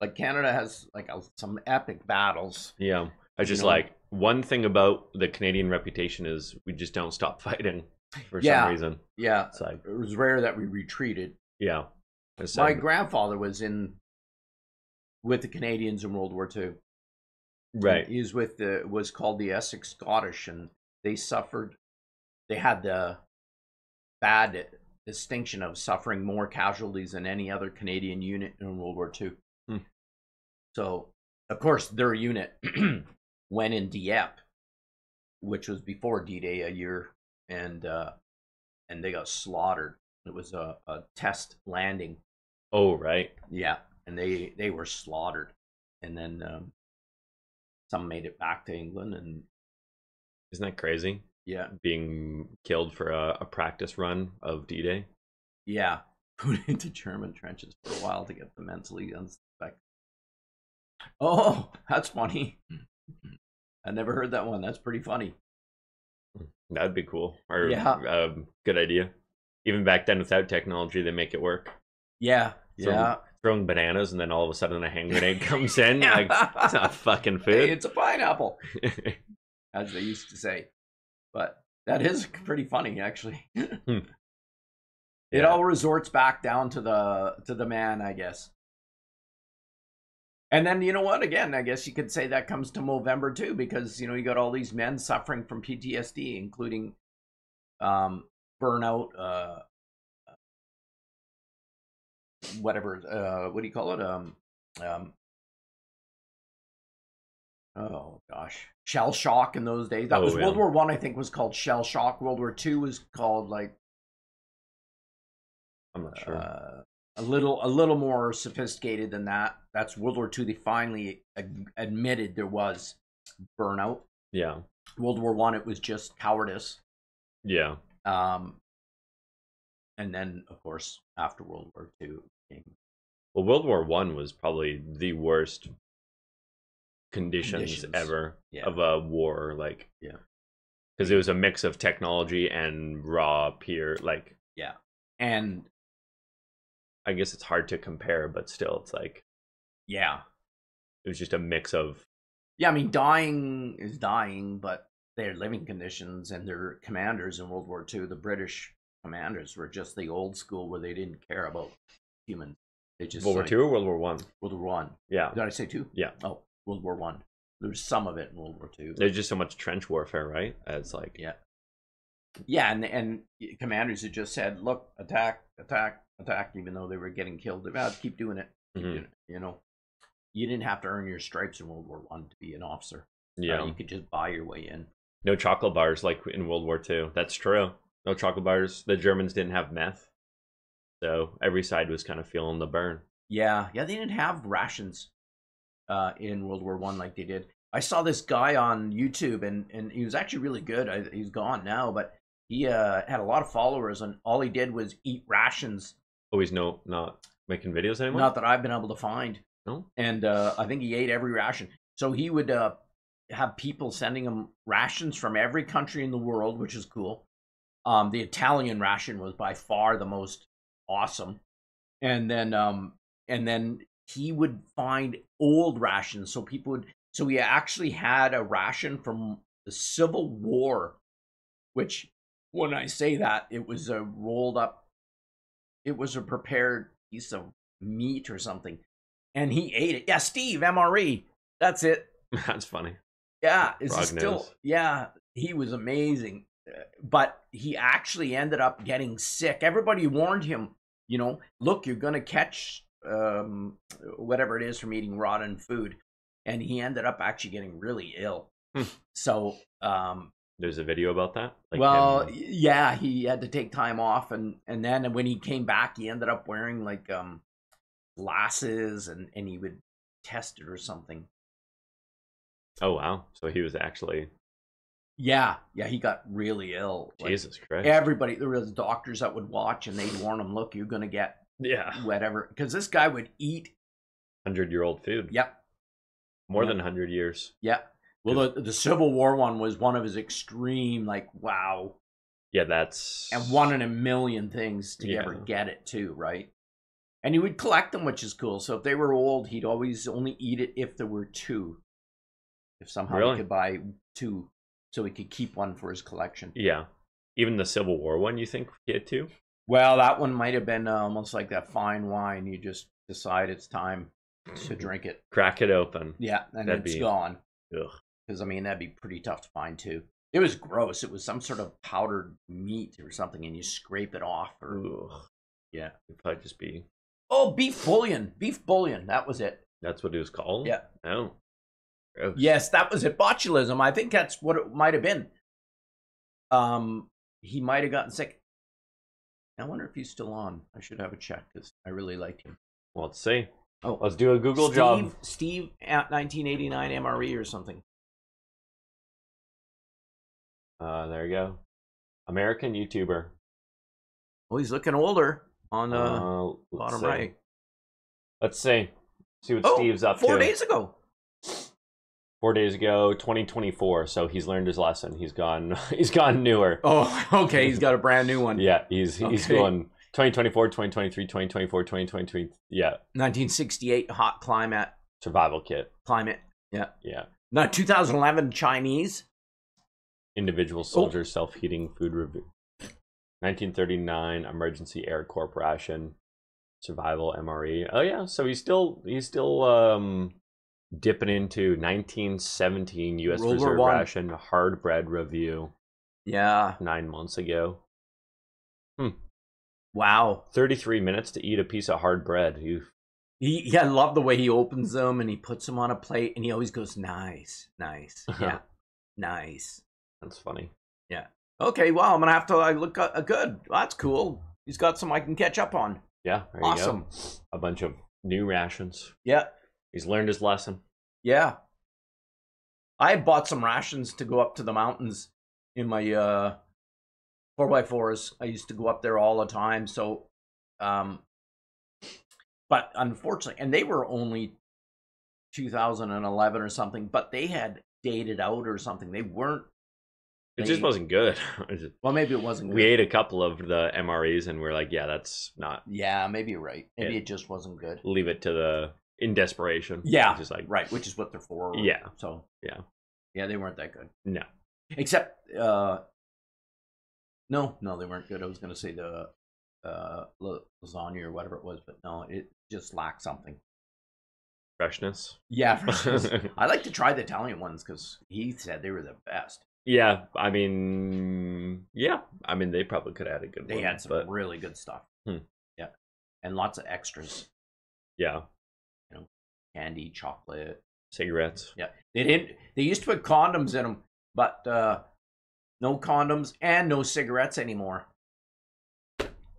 Like Canada has like a, some epic battles. Yeah, I just know? Like one thing about the Canadian reputation is we just don't stop fighting for yeah, some reason. Yeah, it's like, it was rare that we retreated. Yeah, my grandfather was in. With the Canadians in World War Two, right? He was with the was called the Essex Scottish, and they suffered. They had the bad distinction of suffering more casualties than any other Canadian unit in World War Two. Hmm. So, of course, their unit went in Dieppe, which was before D-Day a year, and uh, and they got slaughtered. It was a, a test landing. Oh, right, yeah. And they, they were slaughtered. And then um, some made it back to England. And isn't that crazy? Yeah. Being killed for a, a practice run of D-Day. Yeah. Put into German trenches for a while to get them mentally unstuck. Oh, that's funny. I never heard that one. That's pretty funny. That'd be cool. Or, yeah. Um, good idea. Even back then without technology, they make it work. Yeah. So, yeah. Throwing bananas, and then all of a sudden a hand grenade comes in. Yeah. Like, it's not fucking food. Hey, it's a pineapple, as they used to say. But that is pretty funny, actually. Hmm. It yeah. all resorts back down to the to the man, I guess. And then you know what? Again, I guess you could say that comes to Movember too, because you know you got all these men suffering from P T S D, including um, burnout. Uh, whatever uh what do you call it um um oh gosh shell shock in those days. That oh, was yeah. World War One, I, I think was called shell shock. World War Two was called like I'm not sure uh, a little a little more sophisticated than that. That's World War Two. They finally ad admitted there was burnout. Yeah, World War One, it was just cowardice. Yeah. um And then, of course, after World War Two, well, World War One was probably the worst conditions, conditions. ever yeah. of a war, like, yeah, because it was a mix of technology and raw peer, like, yeah, and I guess it's hard to compare, but still, it's like, yeah, it was just a mix of Yeah, I mean, dying is dying, but their living conditions and their commanders in World War Two, the British commanders, were just the old school where they didn't care about humans. They just World like, War Two or World War One? World War One. Yeah. Did I say two? Yeah. Oh, World War One. There's some of it in World War Two. There's just so much trench warfare, right? It's like yeah, yeah, and and commanders had just said, "Look, attack, attack, attack," even though they were getting killed. They're about keep doing it. Keep mm-hmm. doing it. You know, you didn't have to earn your stripes in World War One to be an officer. Yeah, uh, you could just buy your way in. No chocolate bars like in World War Two. That's true. No chocolate bars. The Germans didn't have meth, so every side was kind of feeling the burn. Yeah, yeah, they didn't have rations. Uh, in World War One, like they did. I saw this guy on YouTube, and and he was actually really good. I, he's gone now, but he uh, had a lot of followers, and all he did was eat rations. Oh, he's no not making videos anymore. Not that I've been able to find. No, and uh, I think he ate every ration. So he would uh, have people sending him rations from every country in the world, which is cool. Um, the Italian ration was by far the most awesome, and then um, and then. he would find old rations. So people would, so we actually had a ration from the Civil War, which when I say that, it was a rolled up, it was a prepared piece of meat or something. And he ate it. Yeah, Steve, M R E. That's it. That's funny. Yeah. It's still, yeah, he was amazing. But he actually ended up getting sick. Everybody warned him, you know, look, you're going to catch um whatever it is from eating rotten food, and he ended up actually getting really ill. hmm. So um there's a video about that, like well him. yeah, he had to take time off, and and then when he came back, he ended up wearing like um glasses, and and he would test it or something. Oh wow, so he was actually yeah yeah he got really ill. Jesus like, Christ. Everybody, there was doctors that would watch, and they'd warn him, look, you're gonna get yeah whatever, because this guy would eat hundred year old food. Yep, more yep. than one hundred years. Yeah, well the, the Civil War one was one of his extreme, like wow yeah that's and one in a million things to yeah. ever get it too, right? And he would collect them, which is cool. So if they were old, he'd always only eat it if there were two, if somehow really? he could buy two, so he could keep one for his collection. Yeah, even the Civil War one, you think he had two? Well, that one might have been uh, almost like that fine wine. You just decide it's time to drink it. Crack it open. Yeah, and that'd it's be... gone. Ugh. Because, I mean, that'd be pretty tough to find, too. It was gross. It was some sort of powdered meat or something, and you scrape it off. Or... Ugh. Yeah. It'd probably just be... Oh, beef bouillon. Beef bouillon. That was it. That's what it was called? Yeah. Oh. Gross. Yes, that was it. Botulism. I think that's what it might have been. Um, he might have gotten sick. I wonder if he's still on. I should have a check because I really like him. Well, let's see. Oh, let's do a Google Steve, job. Steve at nineteen eighty-nine M R E or something. Uh, there you go. American YouTuber. Oh, he's looking older on the uh, uh, bottom see. right. Let's see. See what oh, Steve's up four to. Four days ago. Four days ago, twenty twenty-four. So he's learned his lesson. He's gone. He's gone newer. Oh, okay. He's got a brand new one. Yeah, he's okay. he's going twenty twenty-four, twenty twenty-three, twenty twenty-four, twenty twenty-three. Yeah. nineteen sixty-eight hot climate survival kit. Climate. Yeah. Yeah. No, two thousand eleven Chinese individual soldier oh. self-heating food review. nineteen thirty-nine emergency air corp ration survival M R E. Oh yeah. So he's still he's still um. dipping into nineteen seventeen U S World Reserve Ration hard bread review. Yeah. Nine months ago. Hmm. Wow. thirty-three minutes to eat a piece of hard bread. You. He, yeah, I love the way he opens them and he puts them on a plate and he always goes, nice, nice. Yeah. Nice. That's funny. Yeah. Okay, well, I'm going to have to like, look uh, good. Well, that's cool. He's got some I can catch up on. Yeah. There awesome. You go. A bunch of new rations. Yeah. He's learned his lesson. Yeah. I bought some rations to go up to the mountains in my uh, four by fours. I used to go up there all the time. So, um, but unfortunately, and they were only two thousand eleven or something, but they had dated out or something. They weren't. It they, just wasn't good. Just, well, maybe it wasn't good. We ate a couple of the M R Es and we we're like, yeah, that's not. Yeah, maybe you're right. Maybe it, it just wasn't good. Leave it to the. in desperation. Yeah, just like right, which is what they're for. Yeah. So yeah, yeah, they weren't that good. No, except uh, no, no, they weren't good. I was gonna say the uh lasagna or whatever it was, but no, it just lacked something. Freshness. Yeah, freshness. I like to try the Italian ones because he said they were the best. Yeah, I mean, yeah, I mean they probably could have had a good. They one, had some but... really good stuff. Hmm. Yeah, and lots of extras. Yeah. You know, candy, chocolate, cigarettes. Yeah, they didn't. They used to put condoms in them, but uh, no condoms and no cigarettes anymore.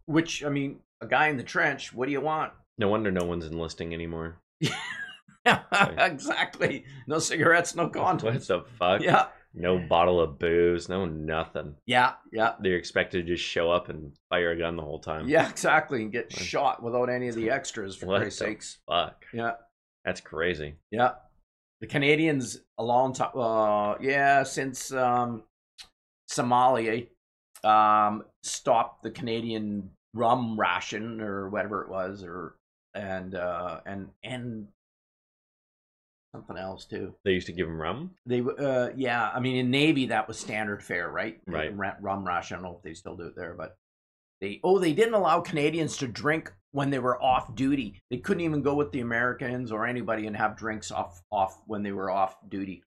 Which, I mean, a guy in the trench. What do you want? No wonder no one's enlisting anymore. Yeah, exactly. No cigarettes, no condoms. What the fuck? Yeah. No bottle of booze, no nothing. Yeah, yeah. They're expected to just show up and fire a gun the whole time. Yeah, exactly, and get like, shot without any of the extras, for Christ's sakes. Fuck. Yeah. That's crazy. Yeah. The Canadians, a long time, uh, yeah, since um, Somalia um, stopped the Canadian rum ration or whatever it was, or and uh, and and. Something else too. They used to give them rum. They uh yeah, I mean in Navy that was standard fare, right? Right. Rum ration. I don't know if they still do it there, but they oh they didn't allow Canadians to drink when they were off duty. They couldn't even go with the Americans or anybody and have drinks off off when they were off duty.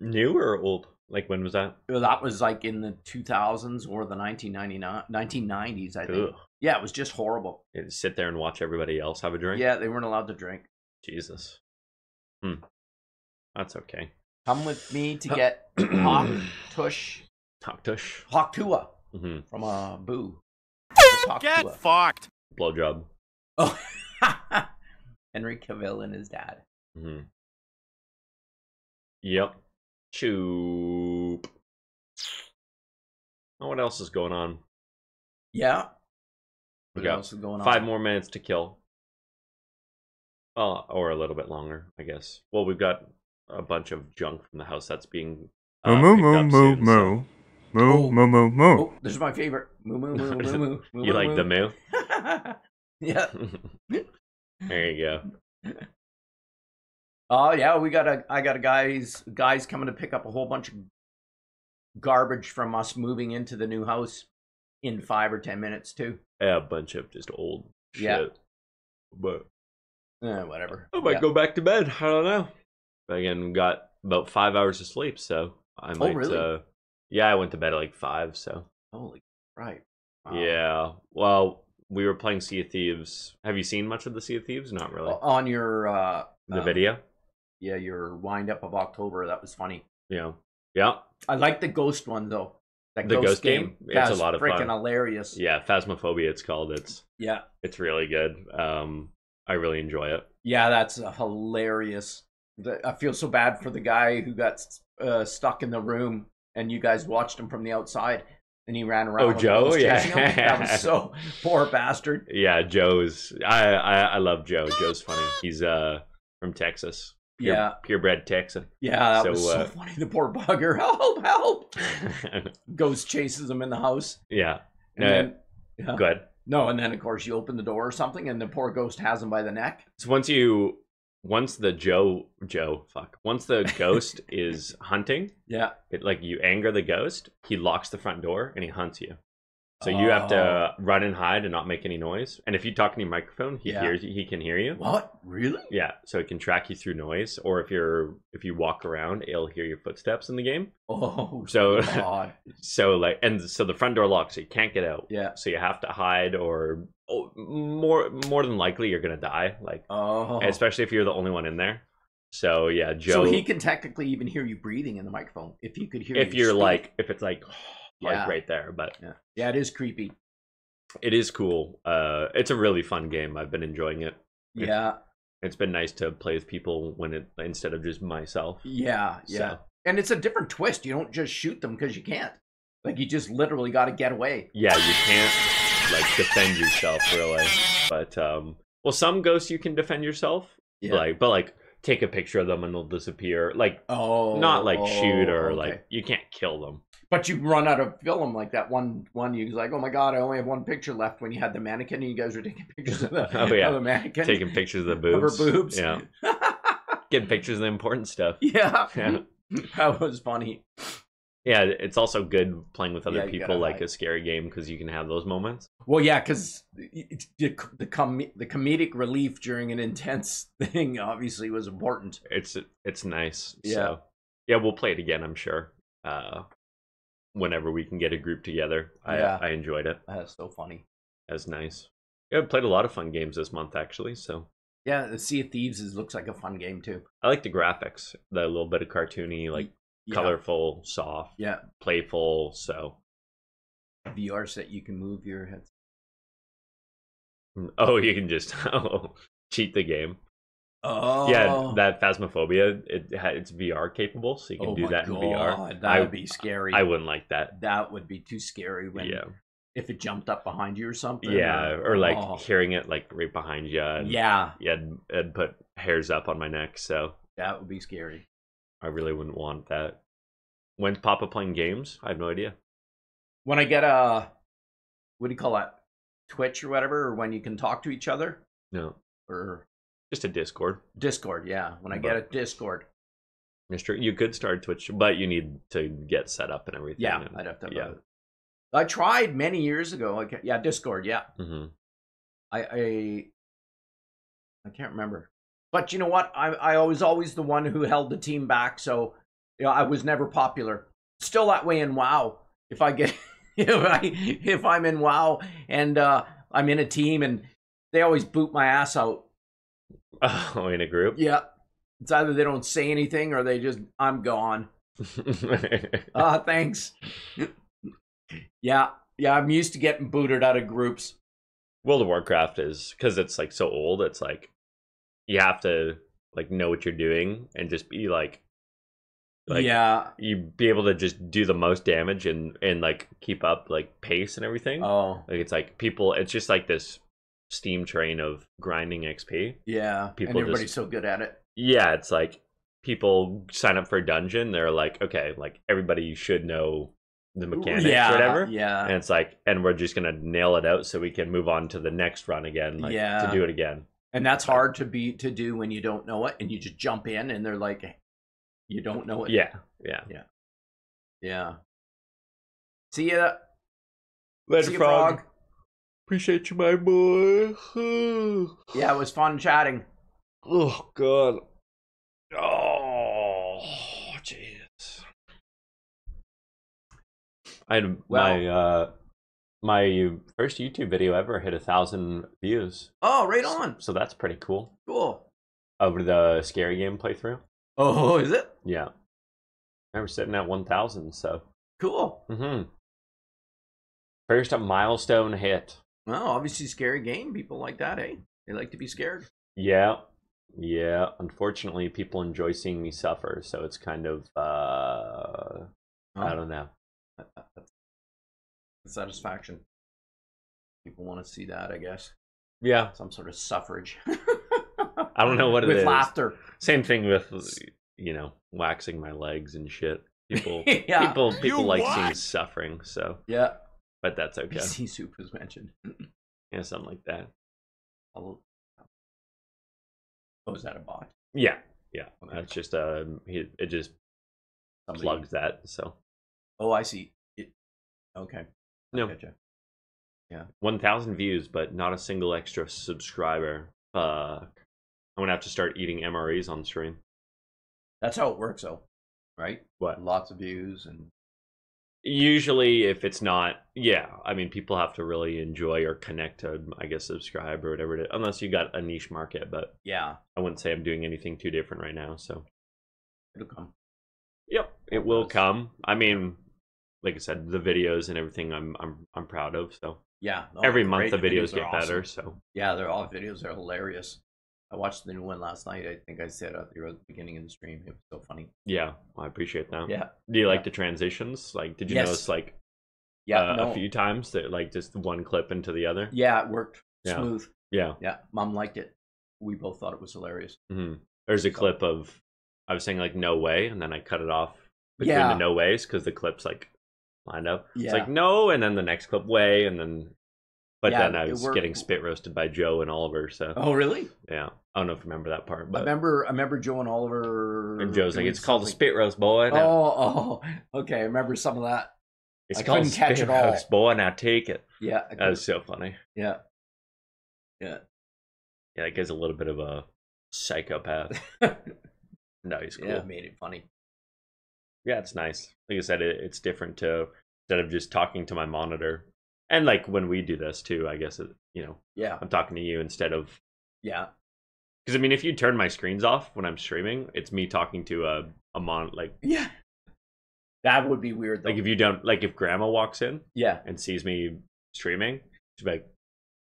New or old? Like when was that? That was like in the two thousands or the nineteen ninety-nine nineteen nineties, I think. Ugh. Yeah, it was just horrible. They'd sit there and watch everybody else have a drink. Yeah, they weren't allowed to drink. Jesus. Hmm. That's okay. Come with me to get Hawk Tush. Hawk Tush. Hawk Tua. Mm-hmm. From a uh, boo. Get Tua. Fucked. Blowjob. Oh. Henry Cavill and his dad. Mm-hmm. Yep. Choop. Oh, what else is going on? Yeah. We what got else is going on? Five more minutes to kill. Uh, or a little bit longer, I guess. Well, we've got a bunch of junk from the house that's being uh, moo moo moo soon, moo. So. Moo, oh. moo moo moo moo. Oh, this is my favorite. Moo moo moo moo moo. You moo, like moo. The moo? Yeah. There you go. Oh yeah, we got a. I got a guys guys coming to pick up a whole bunch of garbage from us moving into the new house in five or ten minutes too. Yeah, a bunch of just old shit. Yeah. But. Eh, whatever. I might yeah. go back to bed. I don't know. But again, got about five hours of sleep, so I might. Oh, really? Uh, yeah, I went to bed at like five. So holy right. Wow. Yeah. Well, we were playing Sea of Thieves. Have you seen much of the Sea of Thieves? Not really. On your uh, the um, video. Yeah, your wind up of October. That was funny. Yeah. Yeah. I like the ghost one though. That the ghost, ghost game. game? It's a lot of fun. Freaking hilarious. Yeah, Phasmophobia. It's called. It's yeah. It's really good. Um. I really enjoy it. Yeah, that's hilarious. I feel so bad for the guy who got uh, stuck in the room, and you guys watched him from the outside, and he ran around. Oh, Joe, yeah, him. That was so poor bastard. Yeah, Joe is. I, I I love Joe. Joe's funny. He's uh from Texas. Pure, yeah, purebred Texan. Yeah, that so, was so uh, funny. The poor bugger. Help! Help! Ghost chases him in the house. Yeah. And uh, then, yeah. Go ahead. No, and then of course you open the door or something, and the poor ghost has him by the neck. So once you, once the Joe Joe fuck, once the ghost is hunting, yeah, it, like you anger the ghost, he locks the front door and he hunts you. So oh. you have to run and hide and not make any noise. And if you talk in your microphone, he yeah. hears you, he can hear you. What? Really? Yeah. So it can track you through noise, or if you're if you walk around, it'll hear your footsteps in the game. Oh. So God. So like, and so the front door locks, so you can't get out. Yeah. So you have to hide, or oh, more more than likely you're gonna die. Like, oh. Especially if you're the only one in there. So yeah, Joe. So he can technically even hear you breathing in the microphone if you could hear. If you you're speak. Like, if it's like. Like yeah. right there, but yeah. yeah, it is creepy. It is cool. Uh, it's a really fun game. I've been enjoying it. It's, yeah, it's been nice to play with people when it instead of just myself. Yeah, yeah. So. And it's a different twist. You don't just shoot them because you can't. Like you just literally got to get away. Yeah, you can't like defend yourself really. But um, well, some ghosts you can defend yourself. Yeah. Like, but like take a picture of them and they'll disappear. Like, oh, not like oh, shoot or okay. like, you can't kill them. But you run out of film, like that one, one you was like, oh my God, I only have one picture left when you had the mannequin and you guys were taking pictures of the, oh, yeah. of the mannequin. Taking pictures of the boobs. Of her boobs. Yeah. Getting pictures of the important stuff. Yeah. yeah. That was funny. Yeah, it's also good playing with other yeah, people, like hide. a scary game, because you can have those moments. Well, yeah, because the, the, com the comedic relief during an intense thing obviously was important. It's it's nice. Yeah, so, yeah, we'll play it again, I'm sure, uh, whenever we can get a group together. I, yeah. I enjoyed it. That's so funny. That's nice. Yeah, I played a lot of fun games this month, actually, so... Yeah, the Sea of Thieves is, looks like a fun game, too. I like the graphics. The little bit of cartoony, like... Yeah. Colorful, soft, yeah, playful. So V R set, you can move your heads. Oh, you can just oh, cheat the game. Oh, yeah, that Phasmophobia. It it's V R capable, so you can oh do that God. in V R. That would be scary. I wouldn't like that. That would be too scary. When yeah. if it jumped up behind you or something. Yeah, or, or like oh. hearing it like right behind you. And, yeah, yeah, and put hairs up on my neck. So that would be scary. I really wouldn't want that. When's Papa playing games? I have no idea. When I get a, what do you call that? Twitch or whatever, or when you can talk to each other? No. Or? Just a Discord. Discord, yeah. When I but, get a Discord. Mister, you could start Twitch, but you need to get set up and everything. Yeah, and, I'd have to. Yeah. I tried many years ago. Like, yeah, Discord, yeah. Mm-hmm. I, I, I can't remember. But you know what? I, I was always the one who held the team back, so you know, I was never popular. Still that way in WoW. If I get, if I if I'm in WoW and uh, I'm in a team, and they always boot my ass out. Oh, in a group? Yeah. It's either they don't say anything or they just I'm gone. Ah, uh, thanks. yeah, yeah. I'm used to getting booted out of groups. World of Warcraft is because it's like so old. It's like. You have to like know what you're doing and just be like, like yeah, you be able to just do the most damage and and like keep up like pace and everything. Oh, like it's like people, it's just like this steam train of grinding X P. Yeah, people and everybody's just, so good at it. Yeah, it's like people sign up for a dungeon. They're like, okay, like everybody should know the mechanics yeah, or whatever. Yeah, and it's like, and we're just gonna nail it out so we can move on to the next run again. Like, yeah, to do it again. And that's hard to be to do when you don't know it, and you just jump in, and they're like, hey, "You don't know it." Yeah, yeah, yeah, yeah. See ya, Lead See ya, frog. frog. Appreciate you, my boy. Yeah, it was fun chatting. Oh God. Oh, jeez. I had well, my. Uh... My first YouTube video ever hit a thousand views. Oh, right on. So, so that's pretty cool. Cool. Over the scary game playthrough. Oh, is it? Yeah. I was sitting at one thousand, so. Cool. Mm-hmm. First a milestone hit. Well, obviously scary game. People like that, eh? They like to be scared. Yeah. Yeah. Unfortunately, people enjoy seeing me suffer, so it's kind of, uh, oh. I don't know. Satisfaction. People want to see that, I guess. Yeah, some sort of suffrage. I don't know what it with is. With laughter. Same thing with, you know, waxing my legs and shit. People, yeah. people, people you like what? seeing suffering. So yeah, but that's okay. Sea soup was mentioned. Yeah, something like that. I'll... Oh, is that a bot? Yeah, yeah. Okay. That's just uh, it just Somebody... plugs that. So. Oh, I see. It... Okay. No, gotcha. Yeah, one thousand views, but not a single extra subscriber. Uh, I'm gonna have to start eating M R Es on stream. That's how it works, though, right? What? Lots of views and usually, if it's not, yeah, I mean, people have to really enjoy or connect to, I guess, subscribe or whatever it is, unless you got a niche market. But yeah, I wouldn't say I'm doing anything too different right now. So it'll come. Yep, it will come. I mean. Like I said, the videos and everything, I'm I'm I'm proud of. So yeah, no, every month the videos, videos get awesome. better. So yeah, they're all videos are hilarious. I watched the new one last night. I think I said out there at the beginning of the stream. It was so funny. Yeah, well, I appreciate that. Yeah. Do you yeah. like the transitions? Like, did you yes. notice like yeah uh, no. a few times that like just one clip into the other? Yeah, it worked yeah. smooth. Yeah, yeah. Mom liked it. We both thought it was hilarious. Mm-hmm. There's a clip of I was saying like no way, and then I cut it off between yeah. the no ways because the clip's like lined up. Yeah. It's like no, and then the next clip way, and then but yeah, then I was getting spit roasted by Joe and Oliver. So oh really? Yeah. I don't know if you remember that part. But I remember, I remember Joe and Oliver. And Joe's like, it's called a spit roast, boy. Oh, oh, okay. I remember some of that. It's I called couldn't catch it all. Boy, now take it. Yeah. That was so funny. Yeah. Yeah. Yeah, that guy's a little bit of a psychopath. No, he's cool. Yeah, made it funny. Yeah, it's nice. Like I said, it, it's different to, instead of just talking to my monitor. And like when we do this too, I guess, it, you know. Yeah. I'm talking to you instead of. Yeah. Because, I mean, if you turn my screens off when I'm streaming, it's me talking to a, a mon, like... Yeah. That would be weird, though. Like, if you don't... Like, if Grandma walks in... Yeah. And sees me streaming, she's like...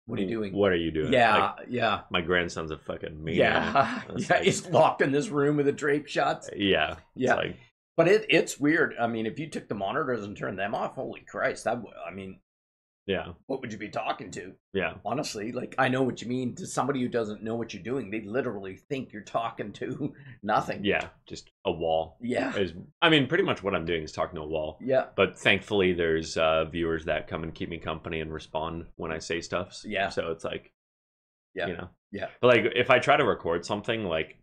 What are you doing? What are you doing? Yeah, like, yeah. My grandson's a fucking mean. Yeah. Yeah, like, he's locked in this room with the drape shots. Yeah. Yeah. It's like, but it it's weird. I mean, if you took the monitors and turned them off, holy Christ, that would... I mean... Yeah. What would you be talking to? Yeah. Honestly, like, I know what you mean. To somebody who doesn't know what you're doing, they literally think you're talking to nothing. Yeah. Just a wall. Yeah. Is, I mean, pretty much what I'm doing is talking to a wall. Yeah. But thankfully, there's uh, viewers that come and keep me company and respond when I say stuff. Yeah. So it's like, yeah. You know? Yeah. But, like, if I try to record something, like,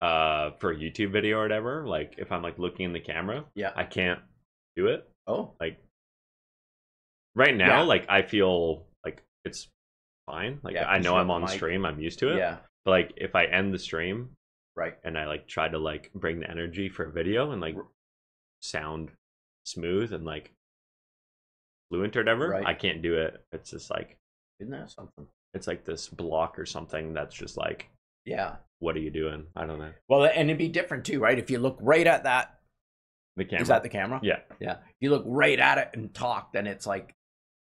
uh, for a YouTube video or whatever, like, if I'm, like, looking in the camera, yeah, I can't do it. Oh. Like, right now, yeah. Like, I feel like it's fine. Like, yeah, I know I'm on mic. Stream. I'm used to it. Yeah. But, like, if I end the stream. Right. And I, like, try to, like, bring the energy for a video and, like, sound smooth and, like, fluent or whatever, right. I can't do it. It's just, like. Isn't that something? It's, like, this block or something that's just, like. Yeah. What are you doing? I don't know. Well, and it'd be different, too, right? If you look right at that. The camera. Is that the camera? Yeah. Yeah. If you look right at it and talk, then it's, like.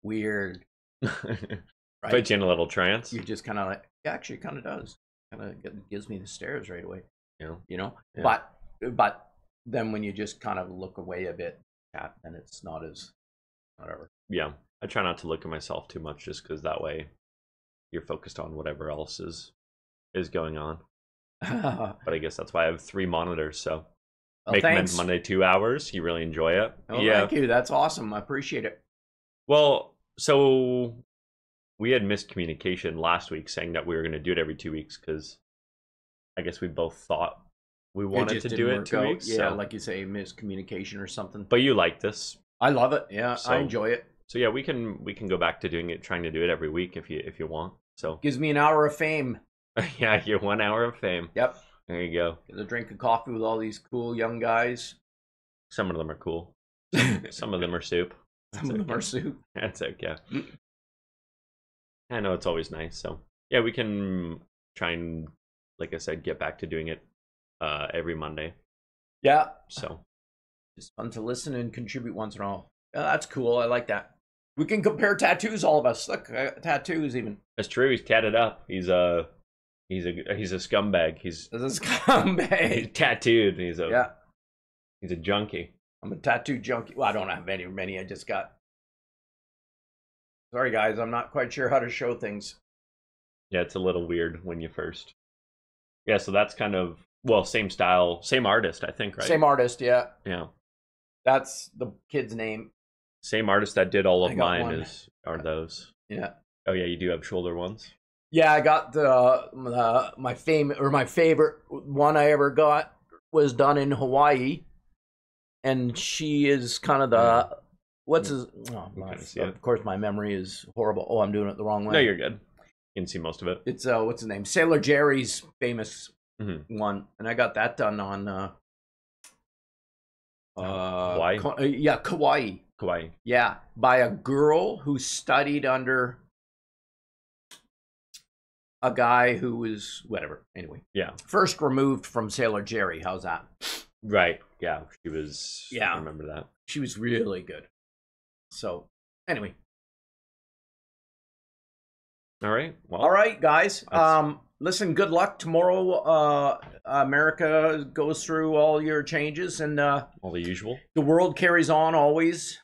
Weird, right? Put you in a little trance. You just kind of like, yeah, actually, kind of does. Kind of gives me the stares right away. Yeah, you know. Yeah. But but then when you just kind of look away a bit, yeah, then it's not as whatever. Yeah, I try not to look at myself too much, just because that way you're focused on whatever else is is going on. But I guess that's why I have three monitors. So well, make thanks. Monday two hours. You really enjoy it. Oh, yeah, thank you. That's awesome. I appreciate it. Well. So we had miscommunication last week saying that we were going to do it every two weeks because I guess we both thought we wanted to do it two out. weeks. Yeah, so. Like you say, miscommunication or something. But you like this. I love it. Yeah, so, I enjoy it. So yeah, we can we can go back to doing it, trying to do it every week if you if you want. So gives me an hour of fame. Yeah, your one hour of fame. Yep. There you go. Get a drink of coffee with all these cool young guys. Some of them are cool. Some of them are soup. Some of them are soup. That's okay. I know it's always nice. So yeah, we can try and, like I said, get back to doing it uh, every Monday. Yeah. So just fun to listen and contribute once in a while. Oh, that's cool. I like that. We can compare tattoos, all of us. Look, uh, tattoos even. That's true. He's tatted up. He's a he's a he's a scumbag. He's a scumbag. He's tattooed. He's a yeah. He's a junkie. I'm a tattoo junkie. Well, I don't have any, many. I just got. Sorry, guys. I'm not quite sure how to show things. Yeah, it's a little weird when you first. Yeah, so that's kind of, well, same style, same artist, I think, right? Same artist, yeah. Yeah. That's the kid's name. Same artist that did all of mine one. is are those. Yeah. Oh, yeah, you do have shoulder ones? Yeah, I got the, uh, my fame, or my favorite one I ever got was done in Hawaii. And she is kind of the, yeah. what's his, oh, my, of course my memory is horrible. Oh, I'm doing it the wrong way. No, you're good. You can see most of it. It's, uh, what's his name? Sailor Jerry's famous mm-hmm. one. And I got that done on, uh, uh, Kauai? Ka uh yeah, Kauai. Kauai. Yeah, by a girl who studied under a guy who was, whatever, anyway. Yeah. First removed from Sailor Jerry. How's that? Right. Yeah, she was. Yeah, I remember that. She was really good. So, anyway. All right. Well. All right, guys. Um, listen. Good luck tomorrow. Uh, America goes through all your changes and uh, all the usual. The world carries on always.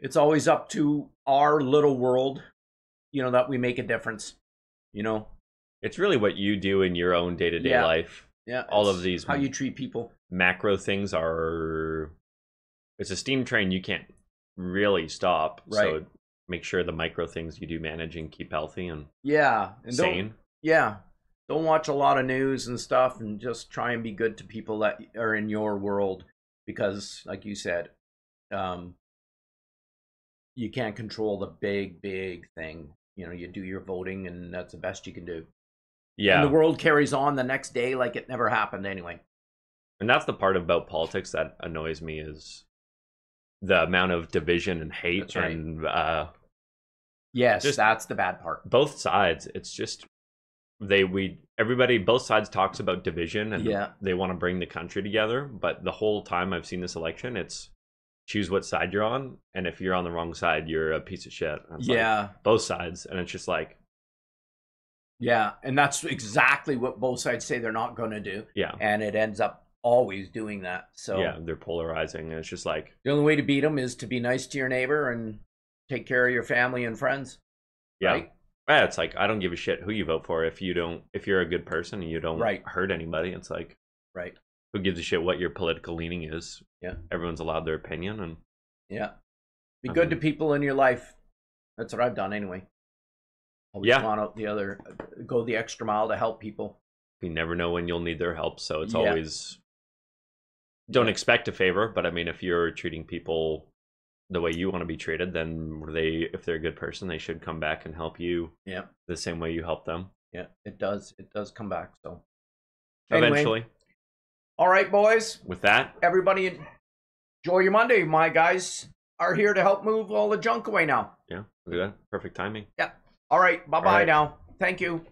It's always up to our little world, you know, that we make a difference. You know, It's really what you do in your own day-to-day yeah. life. Yeah, all of these how you treat people. Macro things are. It's a steam train. You can't really stop. Right. So make sure the micro things you do manage and keep healthy and yeah, and sane. Don't, yeah, don't watch a lot of news and stuff, and just try and be good to people that are in your world, because, like you said, um, you can't control the big, big thing. You know, you do your voting, and that's the best you can do. Yeah, and the world carries on the next day like it never happened anyway. And that's the part about politics that annoys me, is the amount of division and hate. That's right. And uh, yes, just that's the bad part. Both sides. It's just they we everybody both sides talks about division and yeah. they want to bring the country together. But the whole time I've seen this election, it's choose what side you're on, and if you're on the wrong side, you're a piece of shit. It's yeah, like, both sides, and it's just like. Yeah, and that's exactly what both sides say they're not going to do. Yeah. And it ends up always doing that. So yeah, they're polarizing. It's just like... The only way to beat them is to be nice to your neighbor and take care of your family and friends. Yeah. Right? Yeah, it's like, I don't give a shit who you vote for. If you don't, if you're a good person and you don't right. hurt anybody, it's like... Right. Who gives a shit what your political leaning is? Yeah. Everyone's allowed their opinion. And yeah. Be I good mean, to people in your life. That's what I've done anyway. Always yeah. on out the other, go the extra mile to help people. You never know when you'll need their help, so it's yeah. always don't yeah. expect a favor. But I mean, if you're treating people the way you want to be treated, then they, if they're a good person, they should come back and help you. Yeah, the same way you help them. Yeah, it does. It does come back. So anyway, eventually. All right, boys. With that, everybody, enjoy your Monday. My guys are here to help move all the junk away now. Yeah, look at that. Perfect timing. Yeah. All right. Bye-bye now. Thank you.